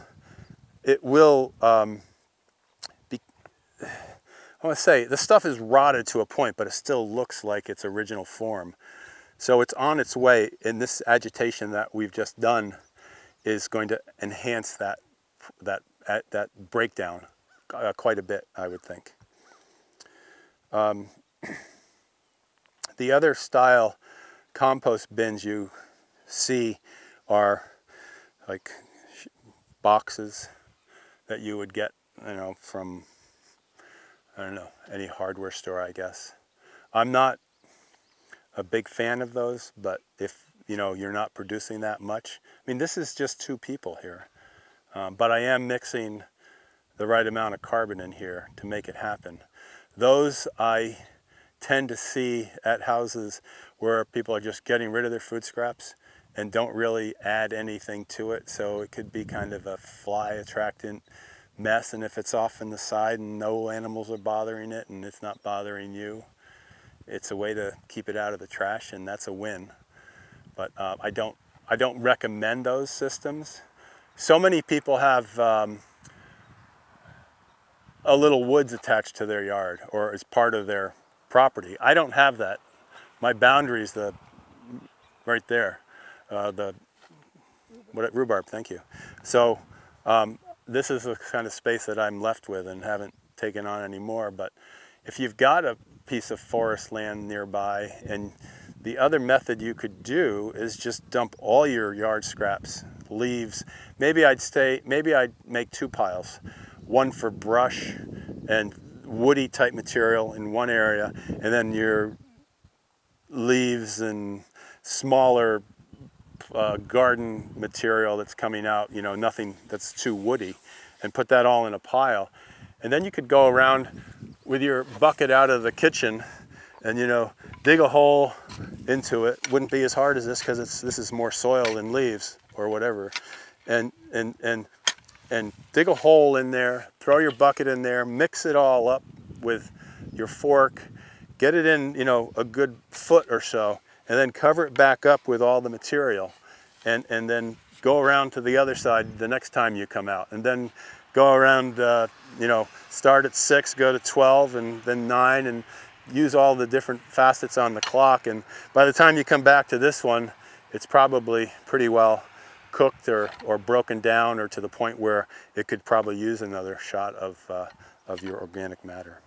to say, the stuff is rotted to a point, but it still looks like its original form. So it's on its way, and this agitation that we've just done is going to enhance that breakdown quite a bit, I would think. The other style compost bins you see are like boxes that you would get, you know, from, I don't know, any hardware store, I guess. I'm not a big fan of those, but if, you know, you're not producing that much, I mean, this is just 2 people here, but I am mixing the right amount of carbon in here to make it happen. Those I tend to see at houses where people are just getting rid of their food scraps and don't really add anything to it, so it could be kind of a fly attractant mess, and if it's off in the side and no animals are bothering it and it's not bothering you, it's a way to keep it out of the trash, and that's a win. But I don't recommend those systems. So many people have a little woods attached to their yard or as part of their property. I don't have that. My boundary is right there. Rhubarb, thank you. So this is the kind of space that I'm left with and haven't taken on anymore. But if you've got a piece of forest land nearby, and the other method you could do is just dump all your yard scraps, leaves. Maybe I'd make two piles, one for brush and woody type material in one area, and then your leaves and smaller garden material that's coming out, you know, nothing that's too woody, and put that all in a pile. And then you could go around with your bucket out of the kitchen and, you know, dig a hole into it. Wouldn't be as hard as this because this is more soil than leaves or whatever. And dig a hole in there, throw your bucket in there, mix it all up with your fork, get it in, you know, a good foot or so, and then cover it back up with all the material, and then go around to the other side the next time you come out, and then go around, you know, start at 6, go to 12, and then 9, and use all the different facets on the clock. And by the time you come back to this one, it's probably pretty well cooked or broken down, or to the point where it could probably use another shot of your organic matter.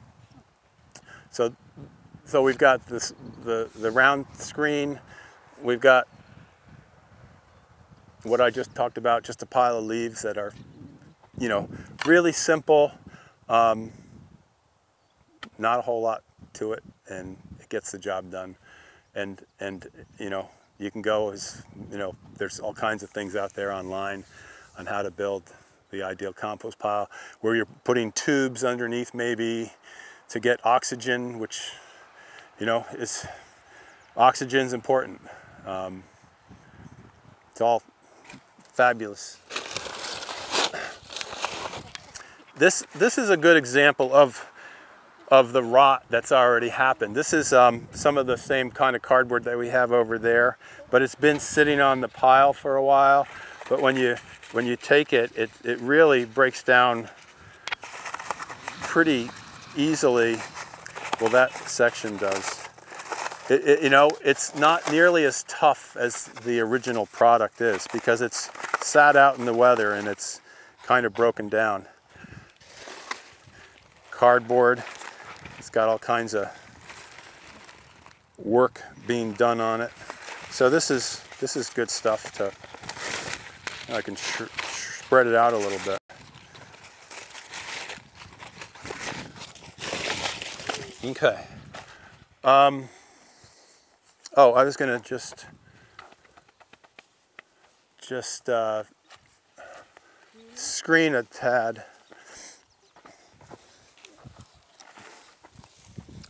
So we've got this, the round screen, we've got what I just talked about, just a pile of leaves that are, you know, really simple, not a whole lot to it, and it gets the job done. And you know, you can go as, you know, there's all kinds of things out there online on how to build the ideal compost pile, where you're putting tubes underneath maybe to get oxygen, which, you know, oxygen's important. It's all fabulous. This is a good example of the rot that's already happened. This is some of the same kind of cardboard that we have over there, but it's been sitting on the pile for a while. But when you take it, it really breaks down pretty easily. Well, that section does. You know, it's not nearly as tough as the original product is because it's sat out in the weather and it's kind of broken down. Cardboard, it's got all kinds of work being done on it. So this is good stuff to, you know, I can spread it out a little bit. Okay. Oh, I was gonna just screen a tad.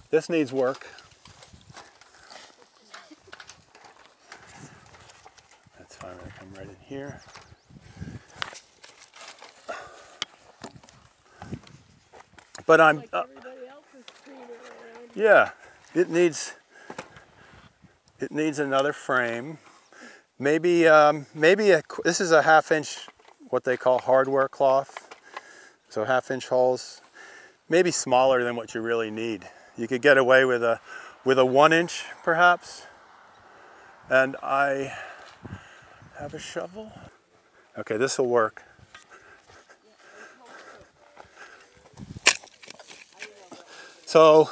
This needs work. That's fine. I'm gonna come right in here. But I'm. Yeah, it needs another frame. Maybe this is a half-inch, what they call hardware cloth, so half-inch holes, maybe smaller than what you really need. You could get away with a 1-inch perhaps. And I have a shovel. Okay, this will work. So.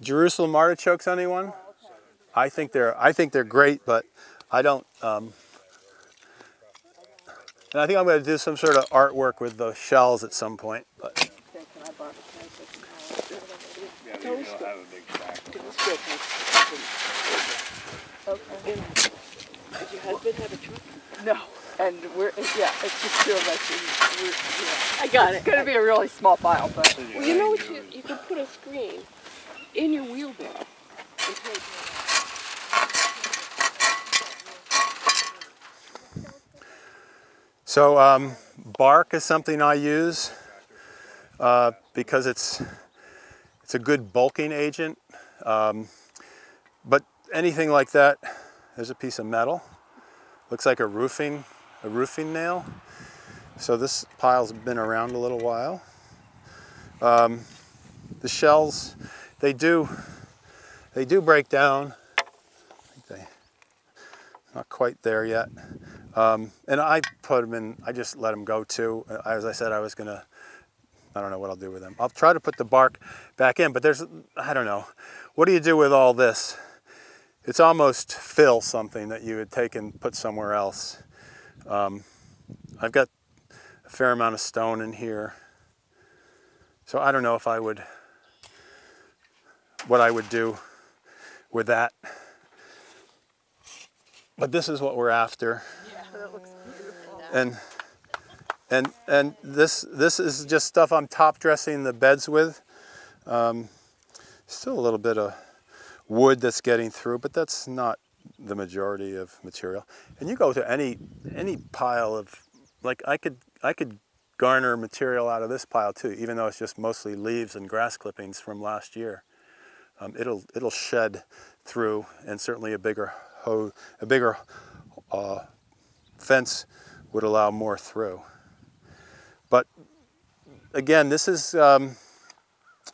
Jerusalem artichokes, anyone? I think they're great, but I don't. And I think I'm going to do some sort of artwork with the shells at some point. But. Does your husband have a truck? No. And it's just 2 of us. I got it. It's going to be a really small pile, but. Well, you know what? You could put a screen in your wheelbarrow. So bark is something I use because it's a good bulking agent. But anything like that, There's a piece of metal. Looks like a roofing nail. So this pile's been around a little while. The shells, they do break down. Not quite there yet. And I put them in, I just let them go too. As I said, I don't know what I'll do with them. I'll try to put the bark back in, but there's, I don't know. What do you do with all this? It's almost fill something that you would take and put somewhere else. I've got a fair amount of stone in here. So I don't know if I would, what I would do with that. But this is what we're after. Yeah, that looks beautiful. And this is just stuff I'm top dressing the beds with. Still a little bit of wood that's getting through, but that's not the majority of material. And you go to any pile of, like I could garner material out of this pile too, even though it's just mostly leaves and grass clippings from last year. It'll shed through, and certainly a bigger fence would allow more through. But again, this is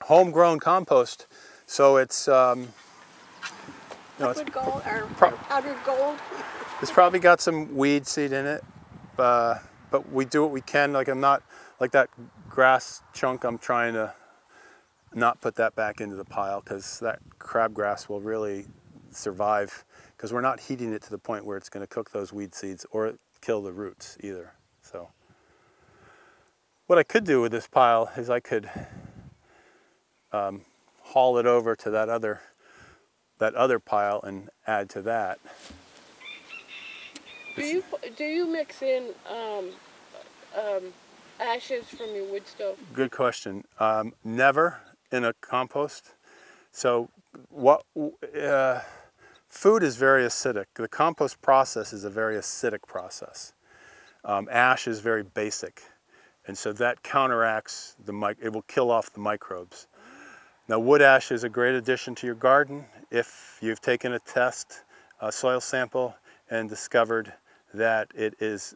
homegrown compost, so it's powdered gold. It's probably got some weed seed in it, but we do what we can. Like I'm not like that grass chunk. I'm trying to not put that back into the pile because that crabgrass will really survive. Because we're not heating it to the point where it's going to cook those weed seeds or kill the roots either. So what I could do with this pile is I could haul it over to that other pile and add to that. Do you mix in ashes from your wood stove? Good question. Never in a compost. So what food is very acidic. The compost process is a very acidic process. Ash is very basic, and so that counteracts it will kill off the microbes. Now wood ash is a great addition to your garden if you've taken a test, a soil sample, and discovered that it is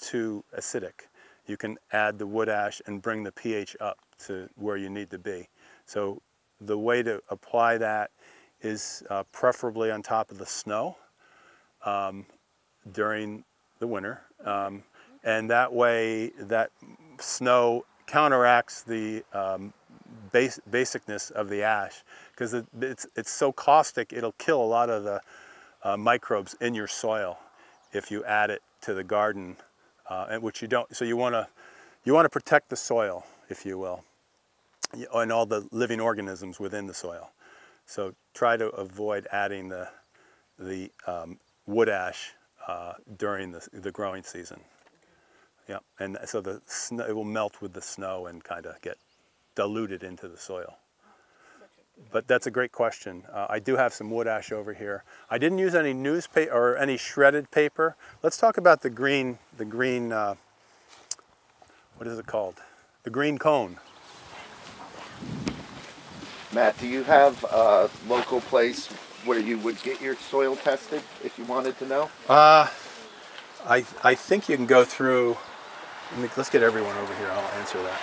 too acidic. You can add the wood ash and bring the pH up to where you need to be. So the way to apply that is preferably on top of the snow during the winter. And that way that snow counteracts the basicness of the ash, because it's so caustic, it'll kill a lot of the microbes in your soil if you add it to the garden, and which you don't. So you want to protect the soil, if you will, and all the living organisms within the soil. So try to avoid adding the wood ash during the growing season. Yeah, and so the snow, it will melt with the snow and kind of get diluted into the soil. But that's a great question. I do have some wood ash over here. I didn't use any newspaper or any shredded paper. Let's talk about the green, what is it called? The green cone. Matt, do you have a local place where you would get your soil tested if you wanted to know? I think you can go through. Let's get everyone over here. I'll answer that.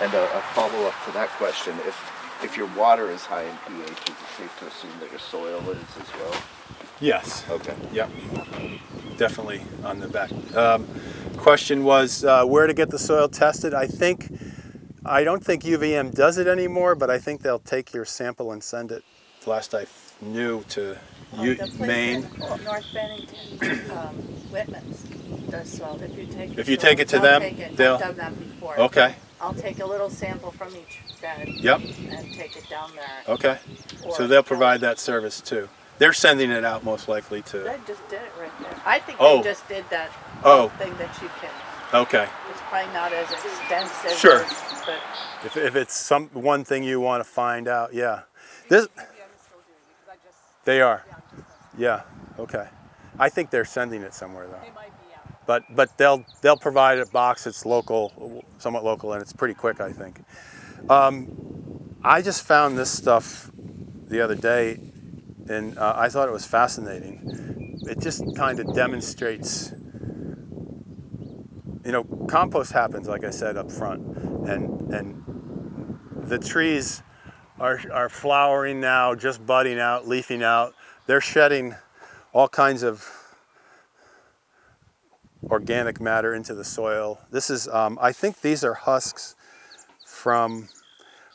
And a follow-up to that question: if your water is high in pH, is it safe to assume that your soil is as well? Yes. Okay. Yep. Definitely on the back. Question was where to get the soil tested. I don't think UVM does it anymore, but I think they'll take your sample and send it, last I knew, to U Maine. North Bennington, Whitman's does soil. If you take it to them, they'll... I've done that before. Okay. I'll take a little sample from each bed, yep, and take it down there. Okay. So they'll provide that service too. They're sending it out most likely to... They just did it right there. I think they just did that thing that you can... Okay. It's probably not as extensive. Sure. But if it's one thing you want to find out, yeah. They are. Yeah. Okay. I think they're sending it somewhere though. They might be out. But they'll provide a box. It's local, somewhat local, and it's pretty quick, I think. I just found this stuff the other day and I thought it was fascinating. It just kind of demonstrates, you know, compost happens, like I said up front, and the trees are flowering now, just budding out, leafing out. They're shedding all kinds of organic matter into the soil. This is, I think these are husks from,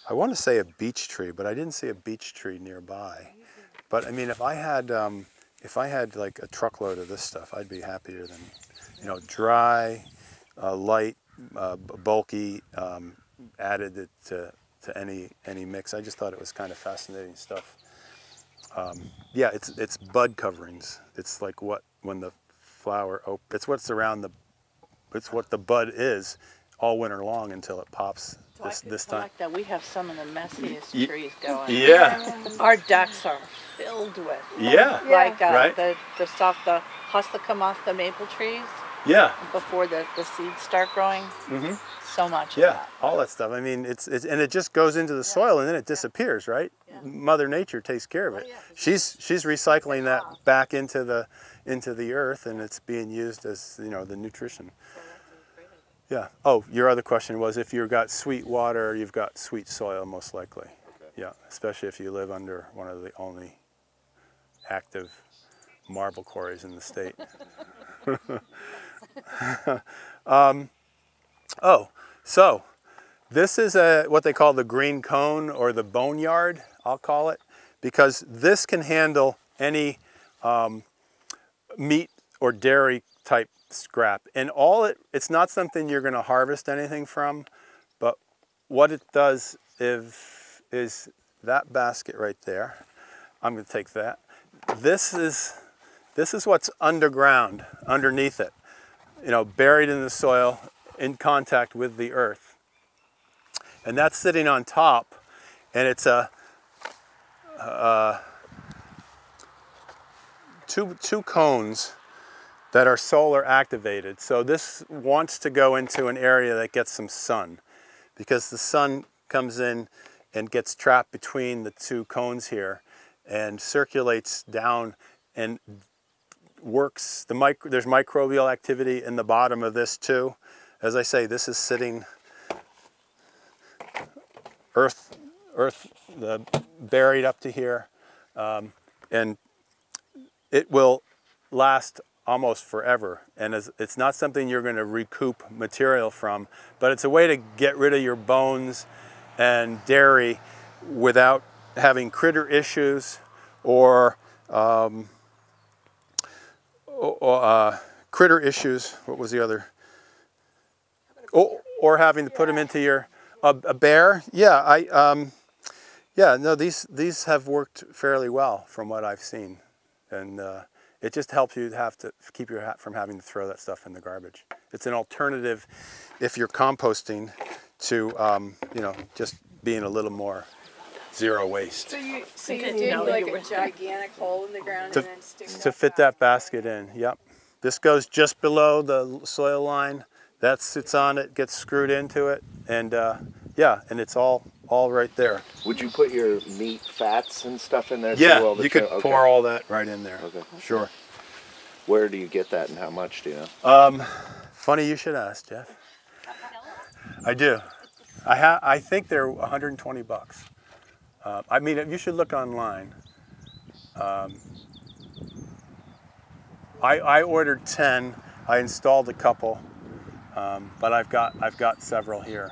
I want to say a beech tree, but I didn't see a beech tree nearby. But I mean, if I had like a truckload of this stuff, I'd be happier than, you know, dry, light, bulky, added it to any mix. I just thought it was kind of fascinating stuff. Yeah, it's bud coverings. It's like what, when the flower, it's what's around the, it's what the bud is all winter long until it pops. Well, this time. Like that. We have some of the messiest trees going. Yeah. Our decks are filled with. Yeah. Like right? the stuff, the husk that come off the maple trees. Yeah. Before the seeds start growing. Mm-hmm. So much. Yeah. Of that. All that stuff. I mean, it's and it just goes into the soil and then it disappears, right? Yeah. Mother Nature takes care of it. Oh, yeah. She's recycling that back into the earth, and it's being used as, you know, the nutrition. Yeah. Oh, your other question was if you've got sweet water, you've got sweet soil most likely. Okay. Yeah, especially if you live under one of the only active marble quarries in the state. So this is what they call the green cone or the boneyard, I'll call it, because this can handle any meat or dairy type scrap, and all it's not something you're going to harvest anything from, but what it does is that basket right there. I'm going to take that. This is what's underground, underneath it, you know, buried in the soil, in contact with the earth, and that's sitting on top, and it's two cones that are solar activated. So this wants to go into an area that gets some sun, because the sun comes in and gets trapped between the two cones here and circulates down and works the there's microbial activity in the bottom of this too. As I say, this is sitting earth buried up to here, and it will last almost forever, and it's not something you're going to recoup material from, but it's a way to get rid of your bones and dairy without having critter issues or critter issues. What was the other? Or having to put them into your a bear. Yeah, no, these have worked fairly well from what I've seen, and. It just helps you to keep your hat from having to throw that stuff in the garbage. It's an alternative, if you're composting, to you know, just being a little more zero waste. So you do like a gigantic hole in the ground and then stick to fit that basket in. Yep. This goes just below the soil line. That sits on it, gets screwed into it, and yeah, and it's all right there. Would you put your meat, fats, and stuff in there? Yeah, so you could pour all that right in there. Okay. Sure. Where do you get that, and how much do you know? Funny you should ask, Jeff. I do. I think they're $120. I mean, you should look online. I ordered 10. I installed a couple, but I've got several here.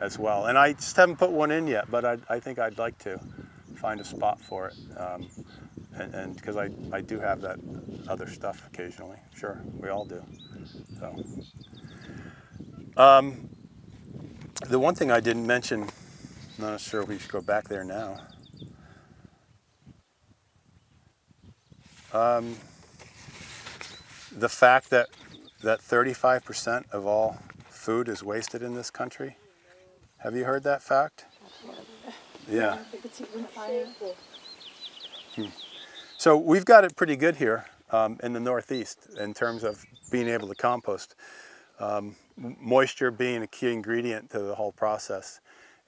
As well, and I just haven't put one in yet, but I think I'd like to find a spot for it, and because I do have that other stuff occasionally. Sure, we all do. So the one thing I didn't mention, I'm not sure if we should go back there now. The fact that 35% of all food is wasted in this country. Have you heard that fact? Yeah. So we've got it pretty good here in the Northeast in terms of being able to compost. Moisture being a key ingredient to the whole process.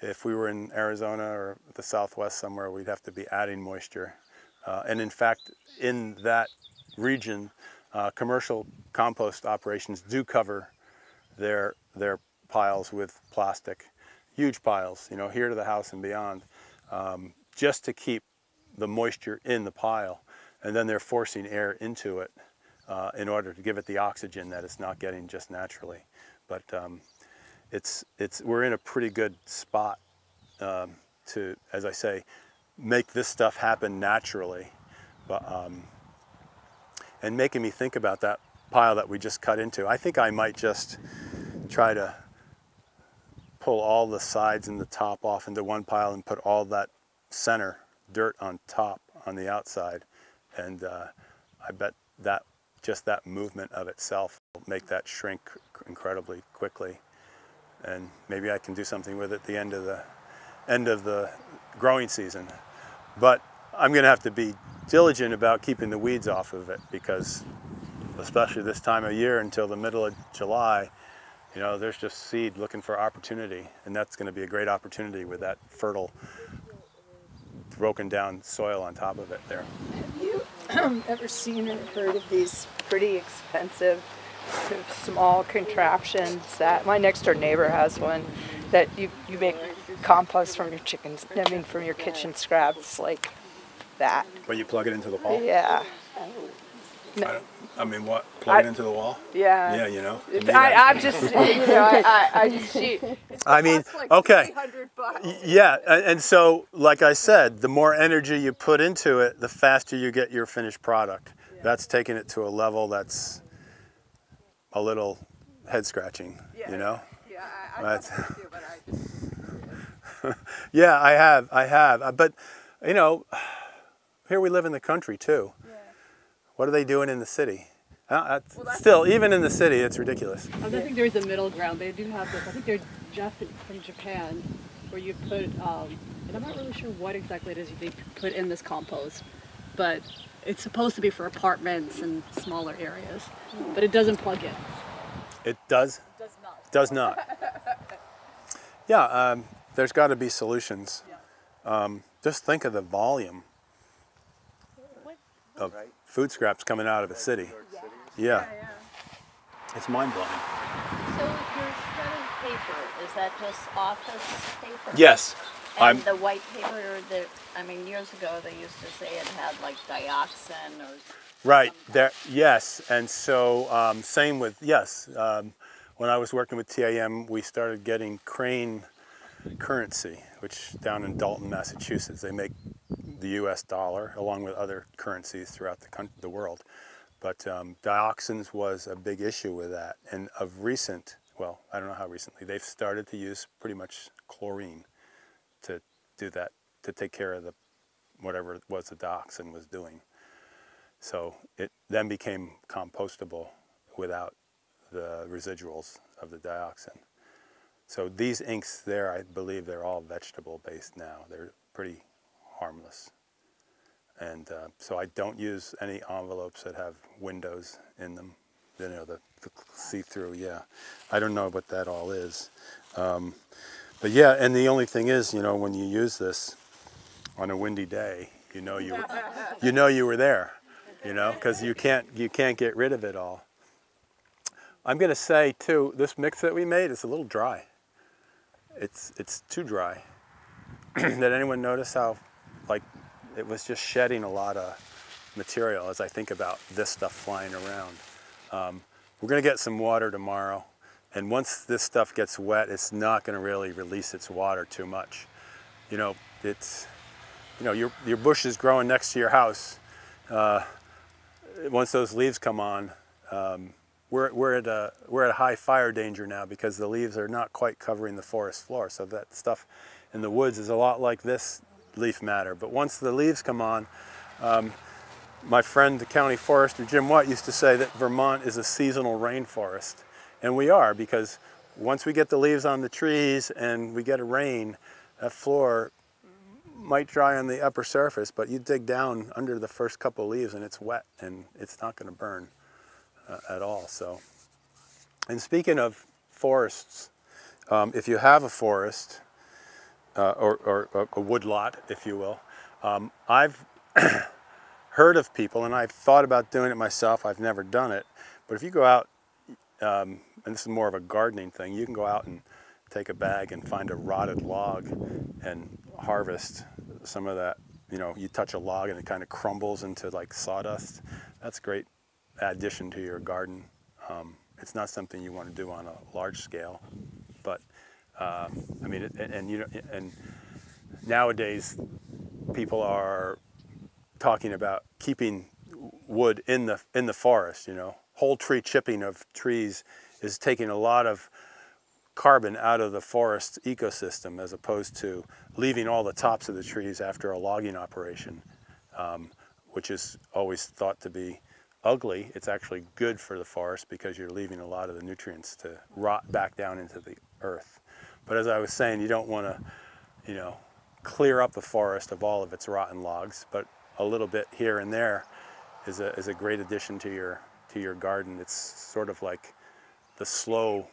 If we were in Arizona or the Southwest somewhere, we'd have to be adding moisture And in fact, in that region, commercial compost operations do cover their piles with plastic, huge piles, you know, here to the house and beyond, just to keep the moisture in the pile. And then they're forcing air into it in order to give it the oxygen that it's not getting just naturally. But we're in a pretty good spot to, as I say, make this stuff happen naturally. But, and making me think about that pile that we just cut into. I think I might just try to pull all the sides and the top off into one pile and put all that center dirt on top on the outside. And I bet that just that movement of itself will make that shrink incredibly quickly. And maybe I can do something with it at the end of the growing season. But I'm going to have to be diligent about keeping the weeds off of it, because especially this time of year until the middle of July, you know, there's just seed looking for opportunity, and that's going to be a great opportunity with that fertile, broken down soil on top of it there. Have you ever seen or heard of these pretty expensive small contraptions that my next door neighbor has one that you make compost from your chickens, I mean from your kitchen scraps like that. But you plug it into the wall? Yeah. No. I mean what? Plug it into the wall? Yeah. Yeah, you know. I'm just, you know, I mean, like okay. Yeah, and so like I said, the more energy you put into it, the faster you get your finished product. Yeah. That's taking it to a level that's a little head scratching, yeah. You know? Yeah, yeah, I have. But, you know, here we live in the country too. Yeah. What are they doing in the city? Still, even in the city, it's ridiculous. I don't think there's a middle ground. They do have this. I think they're from Japan, where you put, and I'm not really sure what exactly it is they put in this compost, but it's supposed to be for apartments and smaller areas, but it doesn't plug in. It does? Does not. Does not. Yeah, there's got to be solutions. Yeah. Just think of the volume of food scraps coming out of a city. Yeah. Yeah. Yeah, yeah. It's mind-blowing. So your shredded paper, is that just office paper? Yes. And the white paper, I mean, years ago they used to say it had like dioxin or... Right, there, yes, and so same with, yes. When I was working with TIM, we started getting Crane currency, which down in Dalton, Massachusetts, they make the US dollar along with other currencies throughout the world. But dioxins was a big issue with that. And of recent, well, I don't know how recently, they've started to use pretty much chlorine to do that, to take care of the whatever it was the dioxin was doing. So it then became compostable without the residuals of the dioxin. So these inks there, I believe they're all vegetable based now. They're pretty harmless. And so I don't use any envelopes that have windows in them, you know, the see-through, yeah. I don't know what that all is. But yeah, and the only thing is, you know, when you use this on a windy day, you know you were there, you know, because you can't get rid of it all. I'm gonna say too, this mix that we made is a little dry. It's too dry. Did anyone notice how, like, it was just shedding a lot of material as I think about this stuff flying around. We're gonna get some water tomorrow. And once this stuff gets wet, it's not going to really release its water too much. You know, it's, you know, your bush is growing next to your house. Once those leaves come on, we're at a high fire danger now because the leaves are not quite covering the forest floor. So that stuff in the woods is a lot like this leaf matter. But once the leaves come on, my friend, the county forester, Jim White, used to say that Vermont is a seasonal rainforest. And we are, because once we get the leaves on the trees and we get a rain, that floor might dry on the upper surface, but you dig down under the first couple of leaves and it's wet and it's not going to burn at all. So, and speaking of forests, if you have a forest or a woodlot, if you will, I've heard of people, and I've thought about doing it myself. I've never done it. But if you go out, and this is more of a gardening thing, you can go out and take a bag and find a rotted log and harvest some of that. You know, you touch a log and it kind of crumbles into like sawdust. That's a great addition to your garden. It's not something you want to do on a large scale, but I mean, and nowadays people are talking about keeping wood in the forest. You know, whole tree chipping of trees is taking a lot of carbon out of the forest ecosystem, as opposed to leaving all the tops of the trees after a logging operation, which is always thought to be ugly. It's actually good for the forest because you're leaving a lot of the nutrients to rot back down into the earth. But as I was saying, you don't want to, you know, clear up the forest of all of its rotten logs, but a little bit here and there is a great addition to your garden. It's sort of like the slow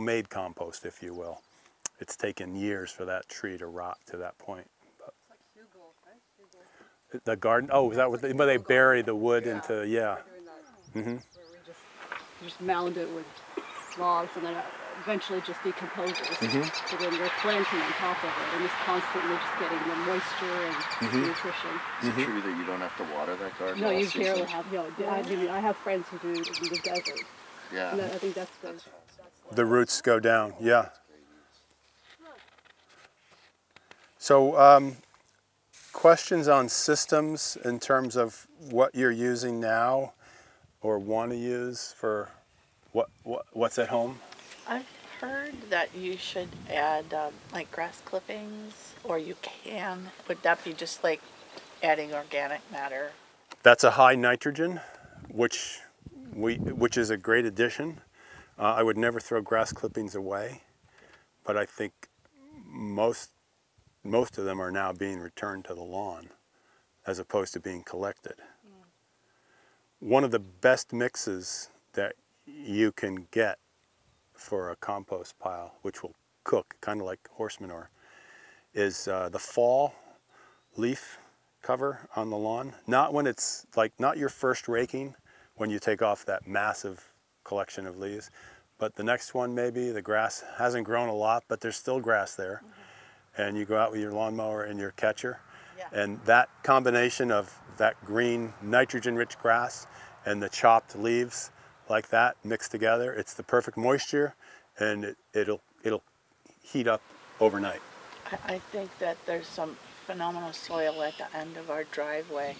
made compost, if you will. It's taken years for that tree to rot to that point. But it's like Hugel, right? The garden, oh, is that what they bury the wood, yeah, into, yeah. Mm-hmm. Just mound it with logs and then eventually just decomposes. Mm-hmm. So then we're planting on top of it and it's constantly just getting the moisture and mm-hmm. nutrition. Is it true that you don't have to water that garden? No, you barely have, no. I have friends who do it in the desert. Yeah. And I think that's good. The roots go down, yeah. So questions on systems in terms of what you're using now or want to use for what's at home? I've heard that you should add like grass clippings, or you can. Would that be just like adding organic matter? That's a high nitrogen, which is a great addition. I would never throw grass clippings away, but I think most of them are now being returned to the lawn as opposed to being collected. Mm. One of the best mixes that you can get for a compost pile, which will cook kind of like horse manure, is the fall leaf cover on the lawn. Not when it's like, not your first raking, when you take off that massive collection of leaves, but the next one maybe the grass hasn't grown a lot, but there's still grass there, mm-hmm. and you go out with your lawnmower and your catcher, yeah. and that combination of that green nitrogen-rich grass and the chopped leaves like that mixed together, it's the perfect moisture, and it'll heat up overnight. I think that there's some phenomenal soil at the end of our driveway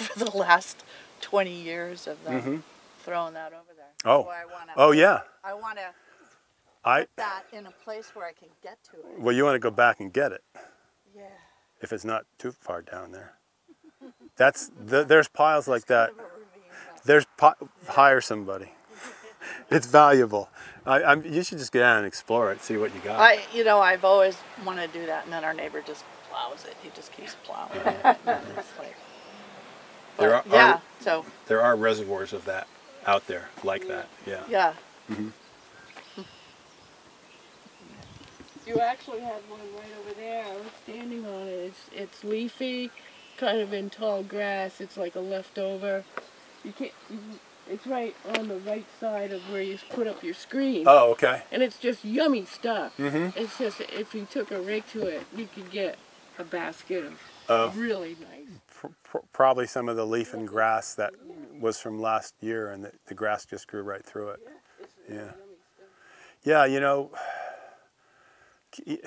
over the last 20 years of them mm-hmm. throwing that over there. Oh, so I want to put that in a place where I can get to it. Well, you want to go back and get it. Yeah. If it's not too far down there. That's, there's piles like that. There's, hire somebody. It's valuable. You should just get out and explore it, see what you got. I've always wanted to do that, and then our neighbor just plows it. He just keeps plowing it. There are reservoirs of that out there like yeah. that. Yeah. Yeah. Mm-hmm. You actually have one right over there. I was standing on it. It's leafy, kind of in tall grass. It's like a leftover. It's right on the right side of where you put up your screen. Oh, okay. And it's just yummy stuff. Mm-hmm. It's just, if you took a rake to it, you could get a basket of really nice. Probably some of the leaf and grass that was from last year, and the grass just grew right through it. Yeah. Yeah, you know. It's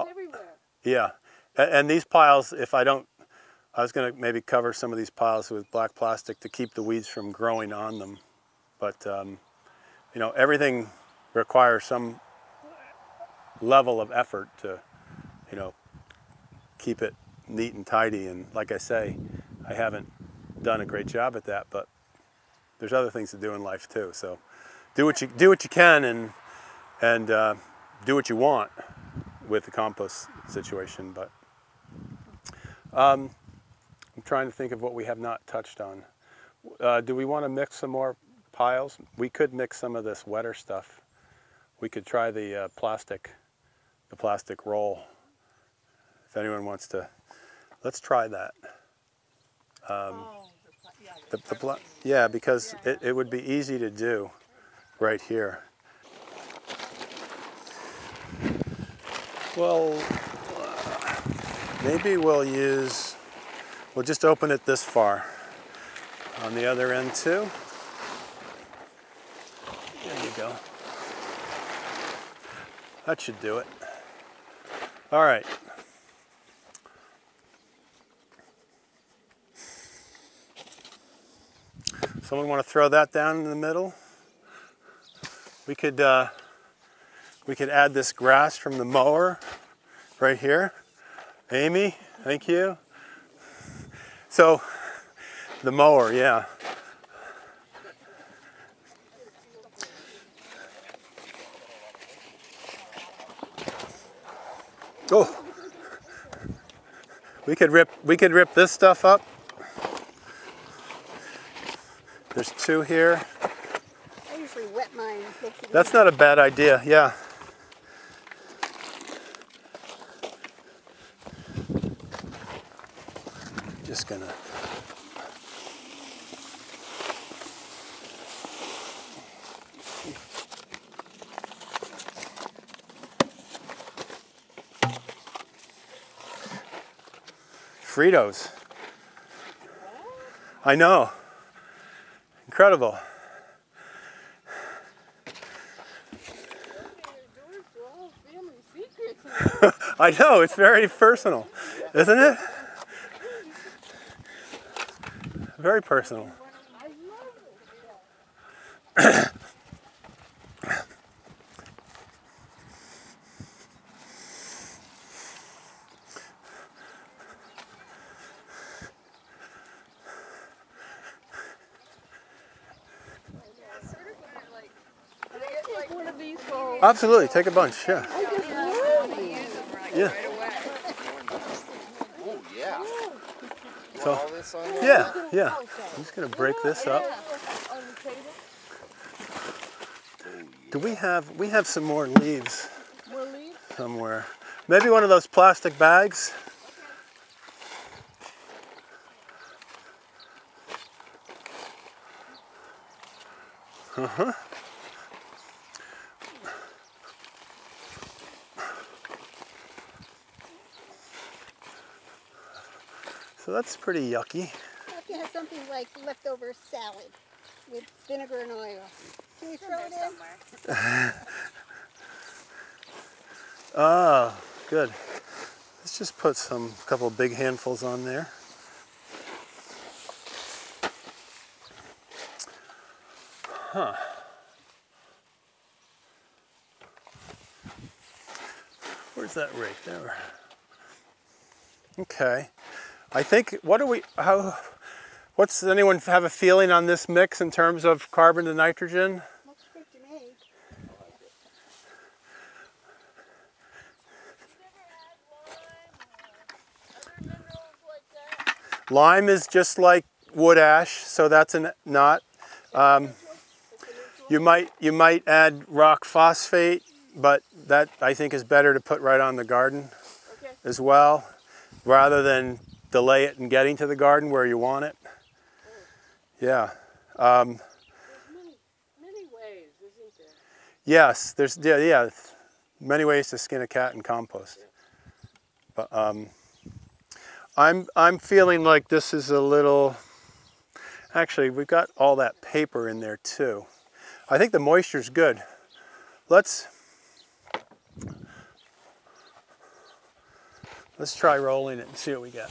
everywhere. Yeah. And these piles, I was going to maybe cover some of these piles with black plastic to keep the weeds from growing on them. But, you know, everything requires some level of effort to, you know, keep it neat and tidy, and like I say, I haven't done a great job at that, but there's other things to do in life too. So do what you can, and do what you want with the compost situation. But I'm trying to think of what we have not touched on. Do we want to mix some more piles? We could mix some of this wetter stuff. We could try the plastic roll. If anyone wants to. Let's try that. Yeah, because it would be easy to do right here. Well, maybe we'll just open it this far. On the other end too. There you go. That should do it. All right. Someone want to throw that down in the middle? We could add this grass from the mower right here. Amy, thank you. So, the mower, yeah. Oh, we could rip this stuff up. There's two here. I usually wet mine. That's not a bad idea, yeah. Just gonna... Fritos. I know. Incredible. I know, it's very personal, isn't it? Very personal. Absolutely, take a bunch, yeah. Yeah. Oh, yeah. So, yeah. I'm just going to break this up. Do we have some more leaves somewhere? Maybe one of those plastic bags? Uh-huh. So that's pretty yucky. Well, if you have something like leftover salad with vinegar and oil, can you throw it in? Ah, good. Let's just put a couple big handfuls on there. Huh. Where's that rake? There. Okay. I think, does anyone have a feeling on this mix in terms of carbon to nitrogen? Looks good to me. Lime is just like wood ash, so that's not. You might add rock phosphate, but that I think is better to put right on the garden as well, rather than delay it in getting to the garden where you want it. Yeah. There's many ways, isn't there? Yes, there's many ways to skin a cat in compost. But I'm feeling like this is a little. Actually, we've got all that paper in there too. I think the moisture's good. Let's try rolling it and see what we get.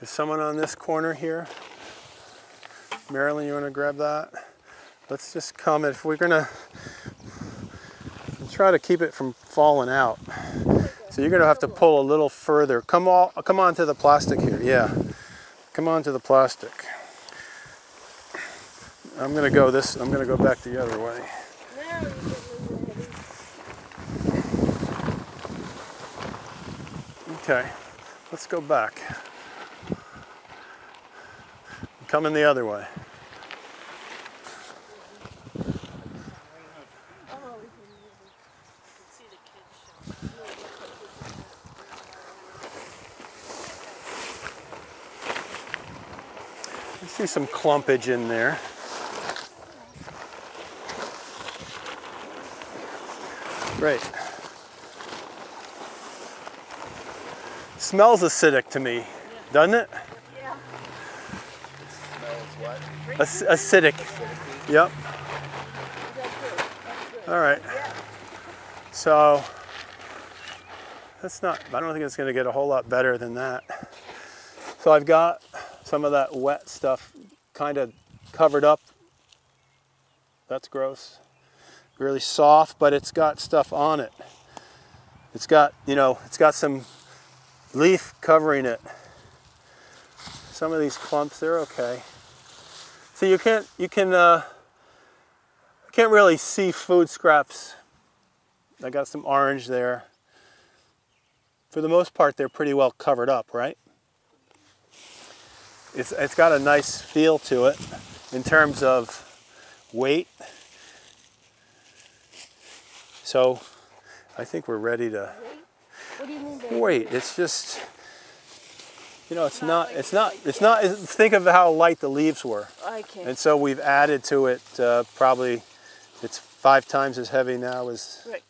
Is someone on this corner here? Marilyn, you want to grab that? Let's just come, if we're gonna try to keep it from falling out. So you're gonna have to pull a little further. Come on to the plastic here, yeah. Come on to the plastic. I'm gonna go back the other way. Okay, let's go back. I'm coming the other way. I see some clumpage in there. Great. Smells acidic to me, doesn't it? Yeah. It smells what? Acidic. Yep. All right. So that's not, I don't think it's going to get a whole lot better than that. So I've got some of that wet stuff kind of covered up. That's gross. Really soft, but it's got stuff on it. It's got, you know, it's got some leaf covering it. Some of these clumps, they're okay. So you can't, can't really see food scraps. I got some orange there. For the most part, they're pretty well covered up, right? It's got a nice feel to it in terms of weight. So I think we're ready to. What do you mean by that? Wait, it's just, you know, it's not, think of how light the leaves were. Okay. And so we've added to it probably, it's 5 times as heavy now as, right.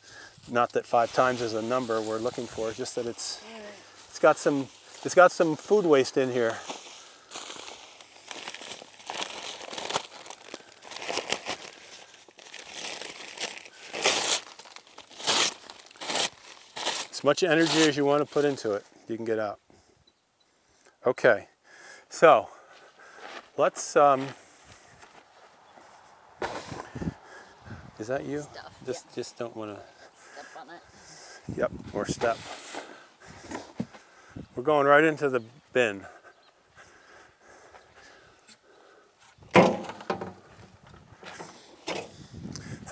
Not that 5 times is a number we're looking for, just that it's, yeah. it's got some food waste in here. Much energy as you want to put into it, you can get out. Okay, so let's, is that you? Stuff, just don't want to. Step on it. Yep, or step. We're going right into the bin. This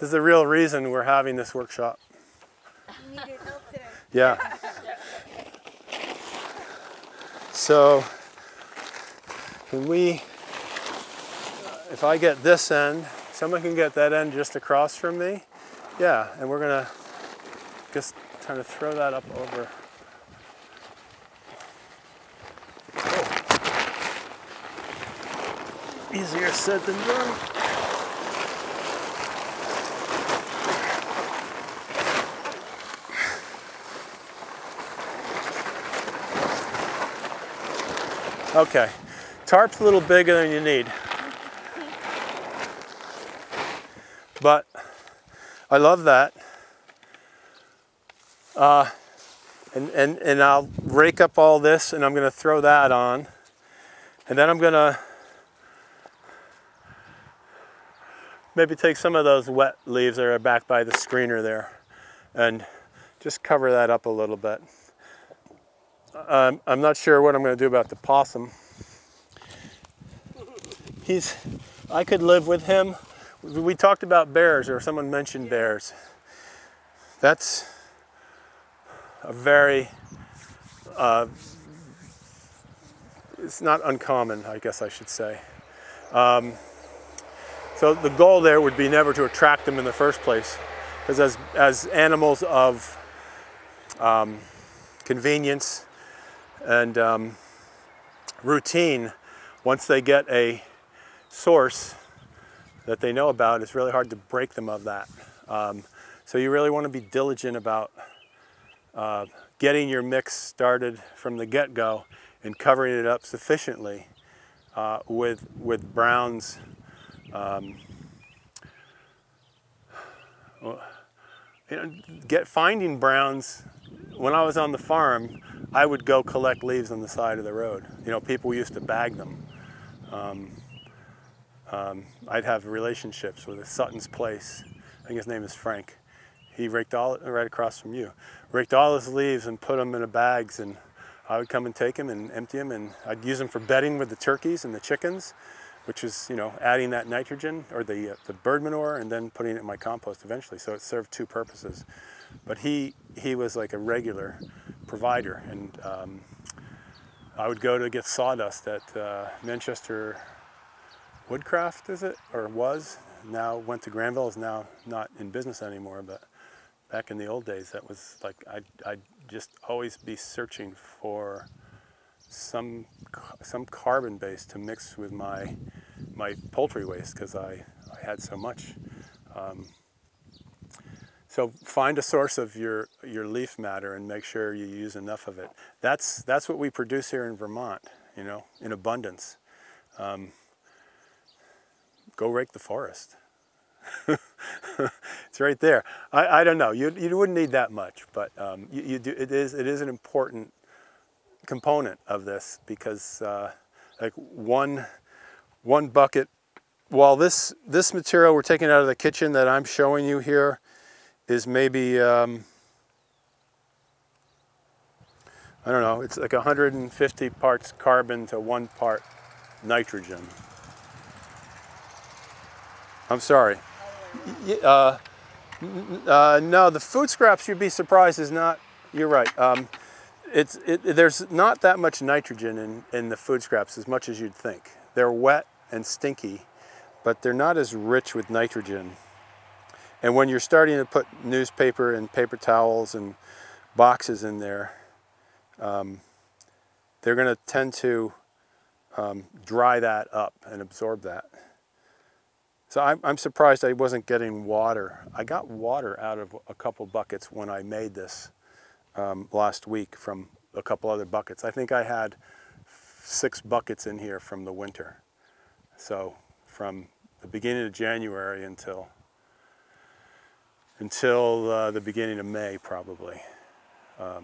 is the real reason we're having this workshop. You needed help today. Yeah. So, can we, if I get this end, someone can get that end just across from me? Yeah, and we're gonna just kind of throw that up over. Oh. Easier said than done. Okay, tarp's a little bigger than you need. But I love that. And I'll rake up all this and I'm gonna throw that on. And then I'm gonna maybe take some of those wet leaves that are back by the screener there and just cover that up a little bit. I'm not sure what I'm going to do about the possum. I could live with him. We talked about bears, or someone mentioned bears. That's a very, it's not uncommon, I guess I should say. So the goal there would be never to attract them in the first place, because as animals of convenience, and routine, once they get a source that they know about, it's really hard to break them of that. So you really want to be diligent about getting your mix started from the get-go and covering it up sufficiently with browns. You know, finding browns. When I was on the farm, I would go collect leaves on the side of the road. You know, people used to bag them. I'd have relationships with Sutton's Place. I think his name is Frank. He raked all, right across from you, raked all his leaves and put them in bags, and I would come and take them and empty them, and I'd use them for bedding with the turkeys and the chickens, which is, you know, adding that nitrogen or the bird manure and then putting it in my compost eventually. So it served 2 purposes. But he was like a regular provider, and I would go to get sawdust at Manchester Woodcraft, is it? Or was, now went to Granville, is now not in business anymore, but back in the old days that was like, I'd just always be searching for some carbon base to mix with my poultry waste because I had so much. So find a source of your leaf matter and make sure you use enough of it. That's what we produce here in Vermont, you know, in abundance. Go rake the forest. It's right there. I don't know. You wouldn't need that much, but you do. It is an important component of this because like one bucket. While this material we're taking out of the kitchen that I'm showing you here is maybe I don't know. It's like 150 parts carbon to 1 part nitrogen. I'm sorry. No, the food scraps, you'd be surprised, is not, you're right. There's not that much nitrogen in the food scraps as much as you'd think. They're wet and stinky, but they're not as rich with nitrogen. And when you're starting to put newspaper and paper towels and boxes in there, they're going to tend to dry that up and absorb that. So I'm surprised I wasn't getting water. I got water out of a couple buckets when I made this last week from a couple other buckets. I think I had 6 buckets in here from the winter. So from the beginning of January until the beginning of May, probably. I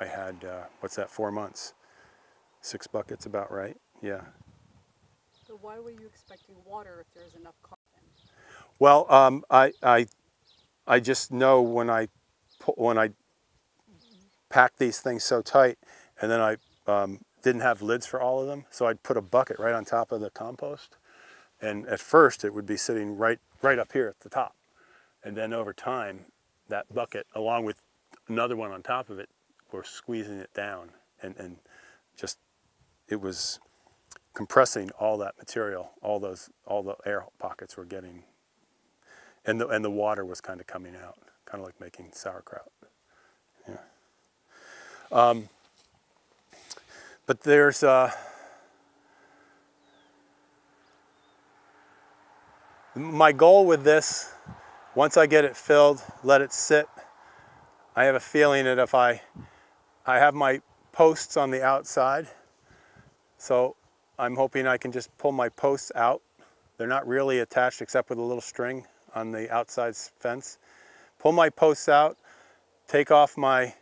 had, 4 months? 6 buckets about right, yeah. So why were you expecting water if there's enough carbon? Well, I just know when I packed these things so tight, and then I didn't have lids for all of them, so I'd put a bucket right on top of the compost, and at first it would be sitting right up here at the top, and then over time that bucket, along with another one on top of it, were squeezing it down, and just it was compressing all that material, all the air pockets were getting, and the water was kind of coming out, kind of like making sauerkraut. Yeah. But there's my goal with this. Once I get it filled, let it sit. I have a feeling that if I have my posts on the outside, so I'm hoping I can just pull my posts out. They're not really attached except with a little string on the outside fence. Pull my posts out, take off my,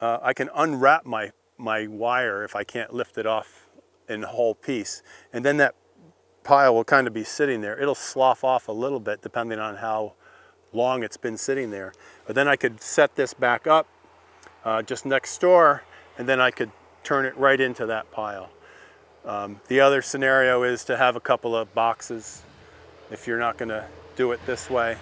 I can unwrap my wire if I can't lift it off in a whole piece. And then that pile will kind of be sitting there. It'll slough off a little bit depending on how long it's been sitting there. But then I could set this back up just next door, and then I could turn it right into that pile. The other scenario is to have a couple of boxes if you're not going to do it this way,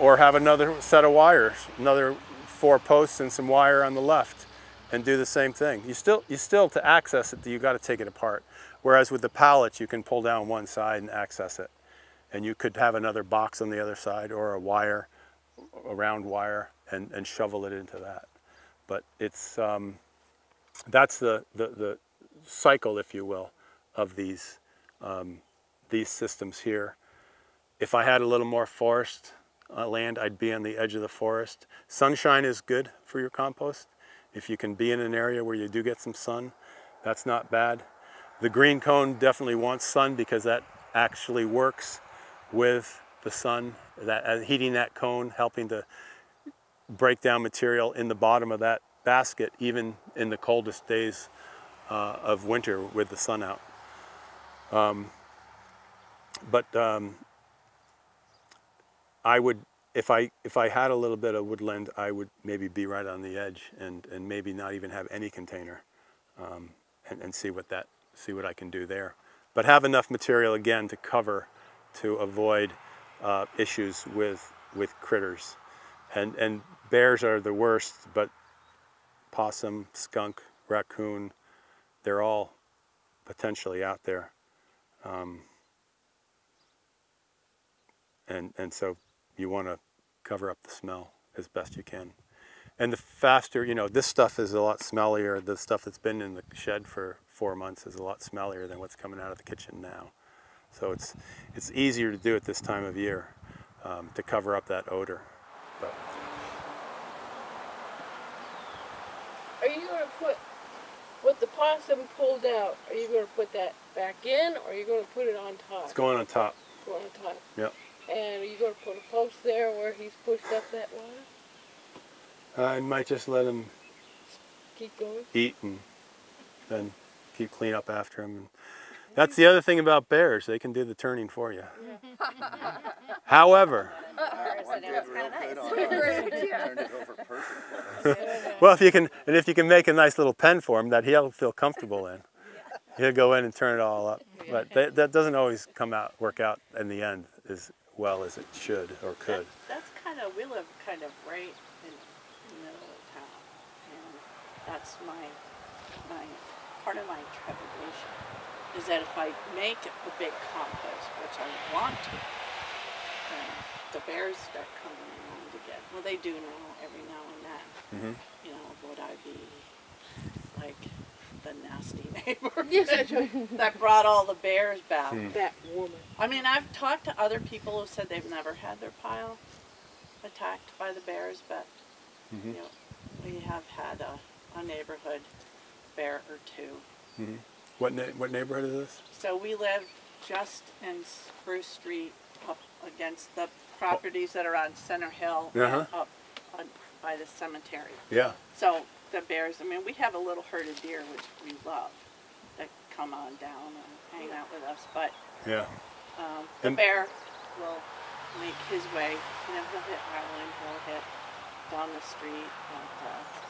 or have another set of wires, another 4 posts and some wire on the left, and do the same thing. You still to access it, you got to take it apart. Whereas with the pallets, you can pull down one side and access it, and you could have another box on the other side or a wire, a round wire, and shovel it into that. But it's that's the cycle, if you will, of these systems here. If I had a little more forest land, I'd be on the edge of the forest. Sunshine is good for your compost. If you can be in an area where you do get some sun, that's not bad. The green cone definitely wants sun because that actually works with the sun, that heating that cone, helping to break down material in the bottom of that basket, even in the coldest days of winter with the sun out. I would, if I had a little bit of woodland, I would maybe be right on the edge and maybe not even have any container, and see what I can do there. But have enough material again to cover, to avoid issues with critters, and bears are the worst, but possum, skunk, raccoon, they're all potentially out there. And so you want to cover up the smell as best you can. And the faster, you know, this stuff is a lot smellier. The stuff that's been in the shed for 4 months is a lot smellier than what's coming out of the kitchen now. So it's easier to do at this time of year to cover up that odor. But. Are you going to put what the possum pulled out? Are you going to put that back in, or are you going to put it on top? It's going on top. It's going on top. Yep. And are you going to put a post there where he's pushed up that wire? I might just let him keep going. Eat and then keep clean up after him. And that's the other thing about bears, they can do the turning for you. Yeah. However, well, if you can make a nice little pen for him that he'll feel comfortable in, he'll go in and turn it all up. But that doesn't always work out in the end as well as it should or could. That's kind of Willow, kind of right. That's my part of my trepidation is that if I make a big compost, which I want to, then the bears start coming around again. Well, they do now every now and then. Mm-hmm. You know, would I be like the nasty neighbor that brought all the bears back? Mm. That woman. I mean, I've talked to other people who said they've never had their pile attacked by the bears, but mm-hmm. you know, we have had a neighborhood bear or two. Mm-hmm. What neighborhood is this? So we live just in Spruce Street, up against the properties that are on Center Hill, uh-huh. up by the cemetery. Yeah. So the bears, I mean, we have a little herd of deer, which we love, that come on down and hang out with us, but yeah. The bear will make his way, you know, he'll hit Island, he'll hit down the street and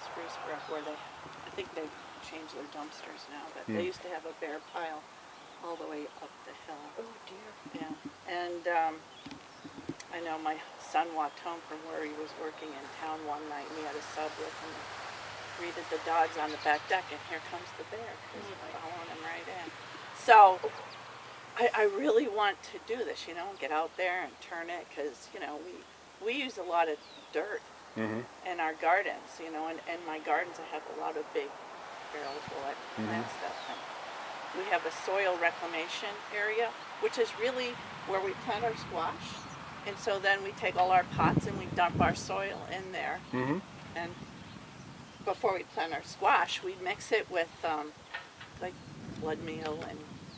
Spruce Brook, where they, I think they've changed their dumpsters now, but they used to have a bear pile all the way up the hill. Oh dear. Yeah. And I know my son walked home from where he was working in town one night, and he had a sub with him, and greeted the dogs on the back deck, and here comes the bear, just following him right in. So I really want to do this, you know, get out there and turn it, because, you know, we use a lot of dirt. Mm-hmm. In our gardens, you know, in my gardens I have a lot of big barrels where I plant stuff. And we have a soil reclamation area, which is really where we plant our squash. And so then we take all our pots and we dump our soil in there. Mm-hmm. And before we plant our squash, we mix it with like blood meal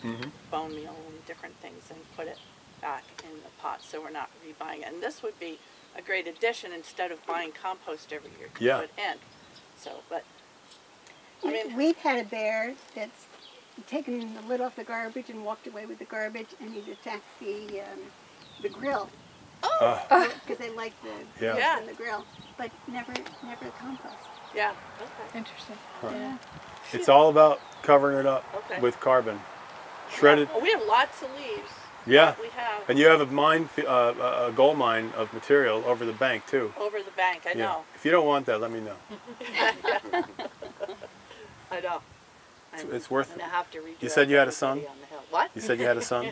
and bone meal and different things and put it back in the pot so we're not rebuying it. And this would be a great addition instead of buying compost every year to put in. So, but I mean, we've had a bear that's taken the lid off the garbage and walked away with the garbage, and he'd attack the grill. Oh, because they like the on the grill, but never the compost. Yeah. Okay. Interesting. Right. Yeah. It's all about covering it up with carbon, shredded. Yeah. Oh, we have lots of leaves. Yeah, and you have a gold mine of material over the bank too. Over the bank, I know. If you don't want that, let me know. I know. It's worth it. You said you had a son? What? You said you had a son?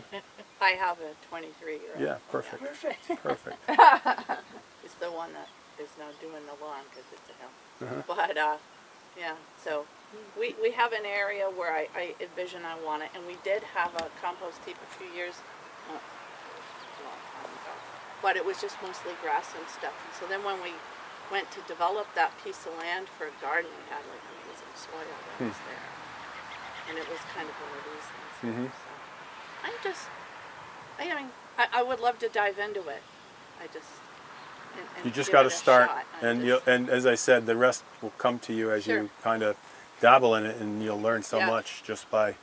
I have a 23-year-old. Yeah, perfect. Yeah. Perfect. It's the one that is now doing the lawn because it's a hill. Uh-huh. But yeah, so. We have an area where I envision I want it, and we did have a compost heap a few years a long time ago, but it was just mostly grass and stuff. And so then when we went to develop that piece of land for a garden, we had like amazing soil that was there, and it was kind of one of these things. So I would love to dive into it. I just you just got to start, and as I said, the rest will come to you as you kind of dabble in it, and you'll learn so much just by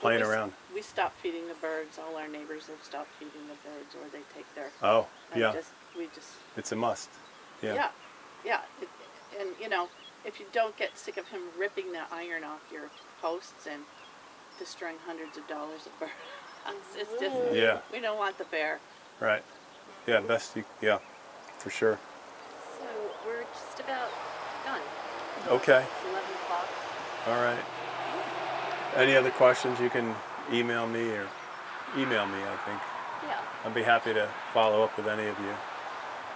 playing around. We stopped feeding the birds. All our neighbors have stopped feeding the birds, or they take their. Oh, yeah. We just. It's a must. Yeah. Yeah, yeah. And you know, if you don't get sick of him ripping the iron off your posts and destroying hundreds of dollars of birds, it's just. Yeah. We don't want the bear. Right. Yeah. Best. Yeah. For sure. So we're just about done. Okay. It's 11 o'clock. All right. Any other questions, you can email me, I think. Yeah. I'd be happy to follow up with any of you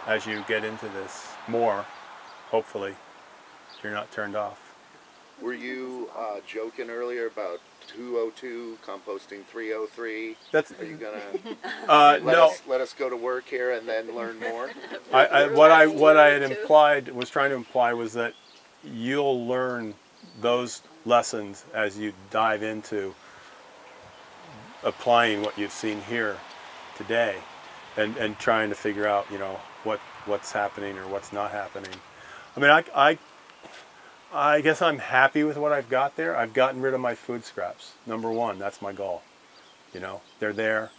as you get into this more, hopefully. you're not turned off. Were you joking earlier about 202 composting 303? That's, are you gonna let us go to work here and then learn more? What I had implied, was trying to imply, was that you'll learn those lessons as you dive into applying what you've seen here today, and trying to figure out, you know, what's happening or what's not happening. I mean, I guess I'm happy with what I've got there. I've gotten rid of my food scraps. Number one, that's my goal. You know, they're there.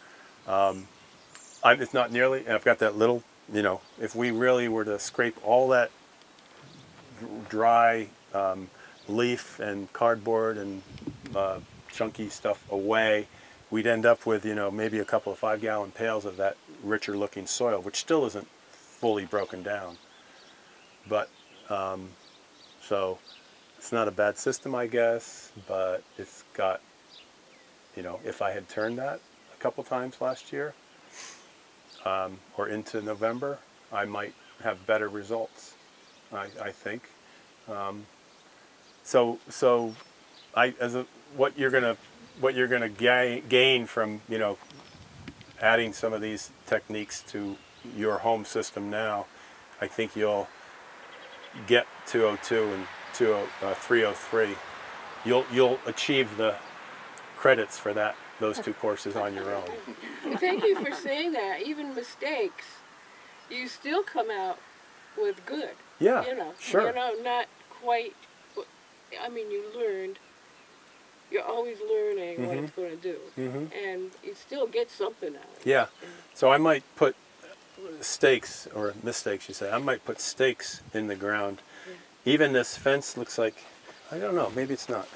It's not nearly, I've got that little, you know, if we really were to scrape all that dry leaf and cardboard and chunky stuff away, we'd end up with, you know, maybe a couple of 5-gallon pails of that richer looking soil, which still isn't fully broken down. But, so it's not a bad system, I guess, but it's got, you know, if I had turned that a couple times last year or into November, I might have better results, I think. What you're gonna gain from, you know, adding some of these techniques to your home system now, I think you'll get 202 and 303. You'll achieve the credits for that, those two courses, on your own. Thank you for saying that. Even mistakes, you still come out with good. Yeah, you know, sure. You know, not quite. I mean, you learned. You're always learning what it's going to do, and you still get something out of it. Yeah. So I might put stakes, or mistakes, you say, I might put stakes in the ground. Yeah. Even this fence looks like, I don't know, maybe it's not.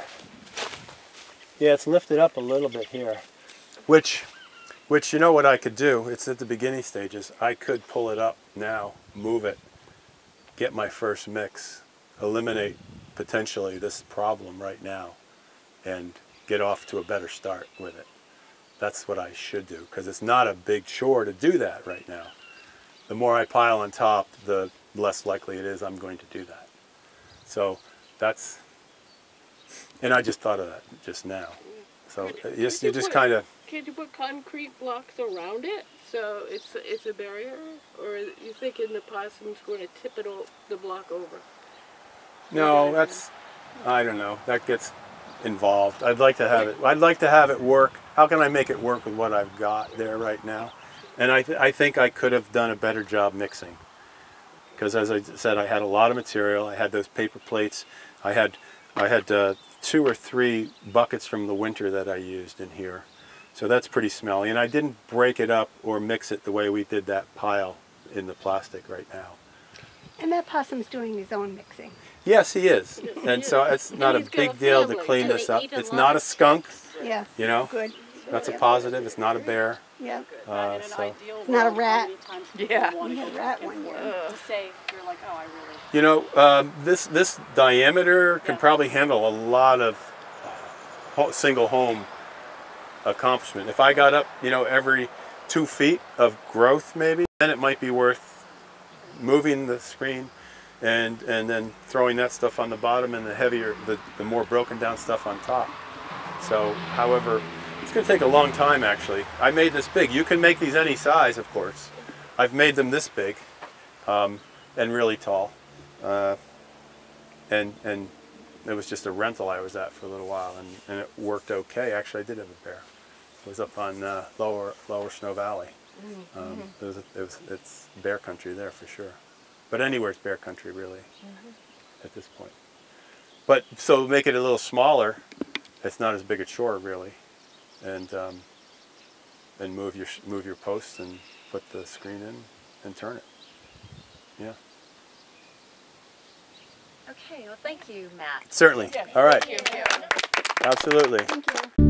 Yeah, it's lifted up a little bit here. Which you know what I could do, it's at the beginning stages, I could pull it up now, move it, get my first mix, eliminate potentially this problem right now, and get off to a better start with it. That's what I should do, because it's not a big chore to do that right now. The more I pile on top, the less likely it is I'm going to do that. So that's, and I just thought of that just now. So yes, you just kind of. Can you put concrete blocks around it so it's a barrier, or you thinking the possum's going to tip it the block over? No, that's, I don't know. That gets involved. I'd like to have it work. How can I make it work with what I've got there right now? And I think I could have done a better job mixing, because as I said, I had a lot of material. I had those paper plates. I had 2 or 3 buckets from the winter that I used in here, so that's pretty smelly. And I didn't break it up or mix it the way we did that pile in the plastic right now. And that possum's doing his own mixing. Yes, he is. And so it's not a big deal to clean this up. It's not a skunk. Yes. You know? Good. That's a positive. It's not a bear. Yeah. So. It's not a rat. Yeah. We had a rat one year. You know, this diameter can probably handle a lot of single home accomplishment. If I got up, you know, every 2 feet of growth maybe, then it might be worth moving the screen. And then throwing that stuff on the bottom, and the heavier, the more broken down stuff on top. So, however, it's going to take a long time actually. I made this big. You can make these any size, of course. I've made them this big and really tall. And it was just a rental I was at for a little while, and it worked okay. Actually, I did have a bear. It was up on lower Snow Valley. It's bear country there for sure. But anywhere it's bear country, really, at this point. But so make it a little smaller. It's not as big a chore, really, and move your posts and put the screen in and turn it. Yeah. Okay. Well, thank you, Matt. Certainly. Yeah. All right. Thank you. Absolutely. Thank you.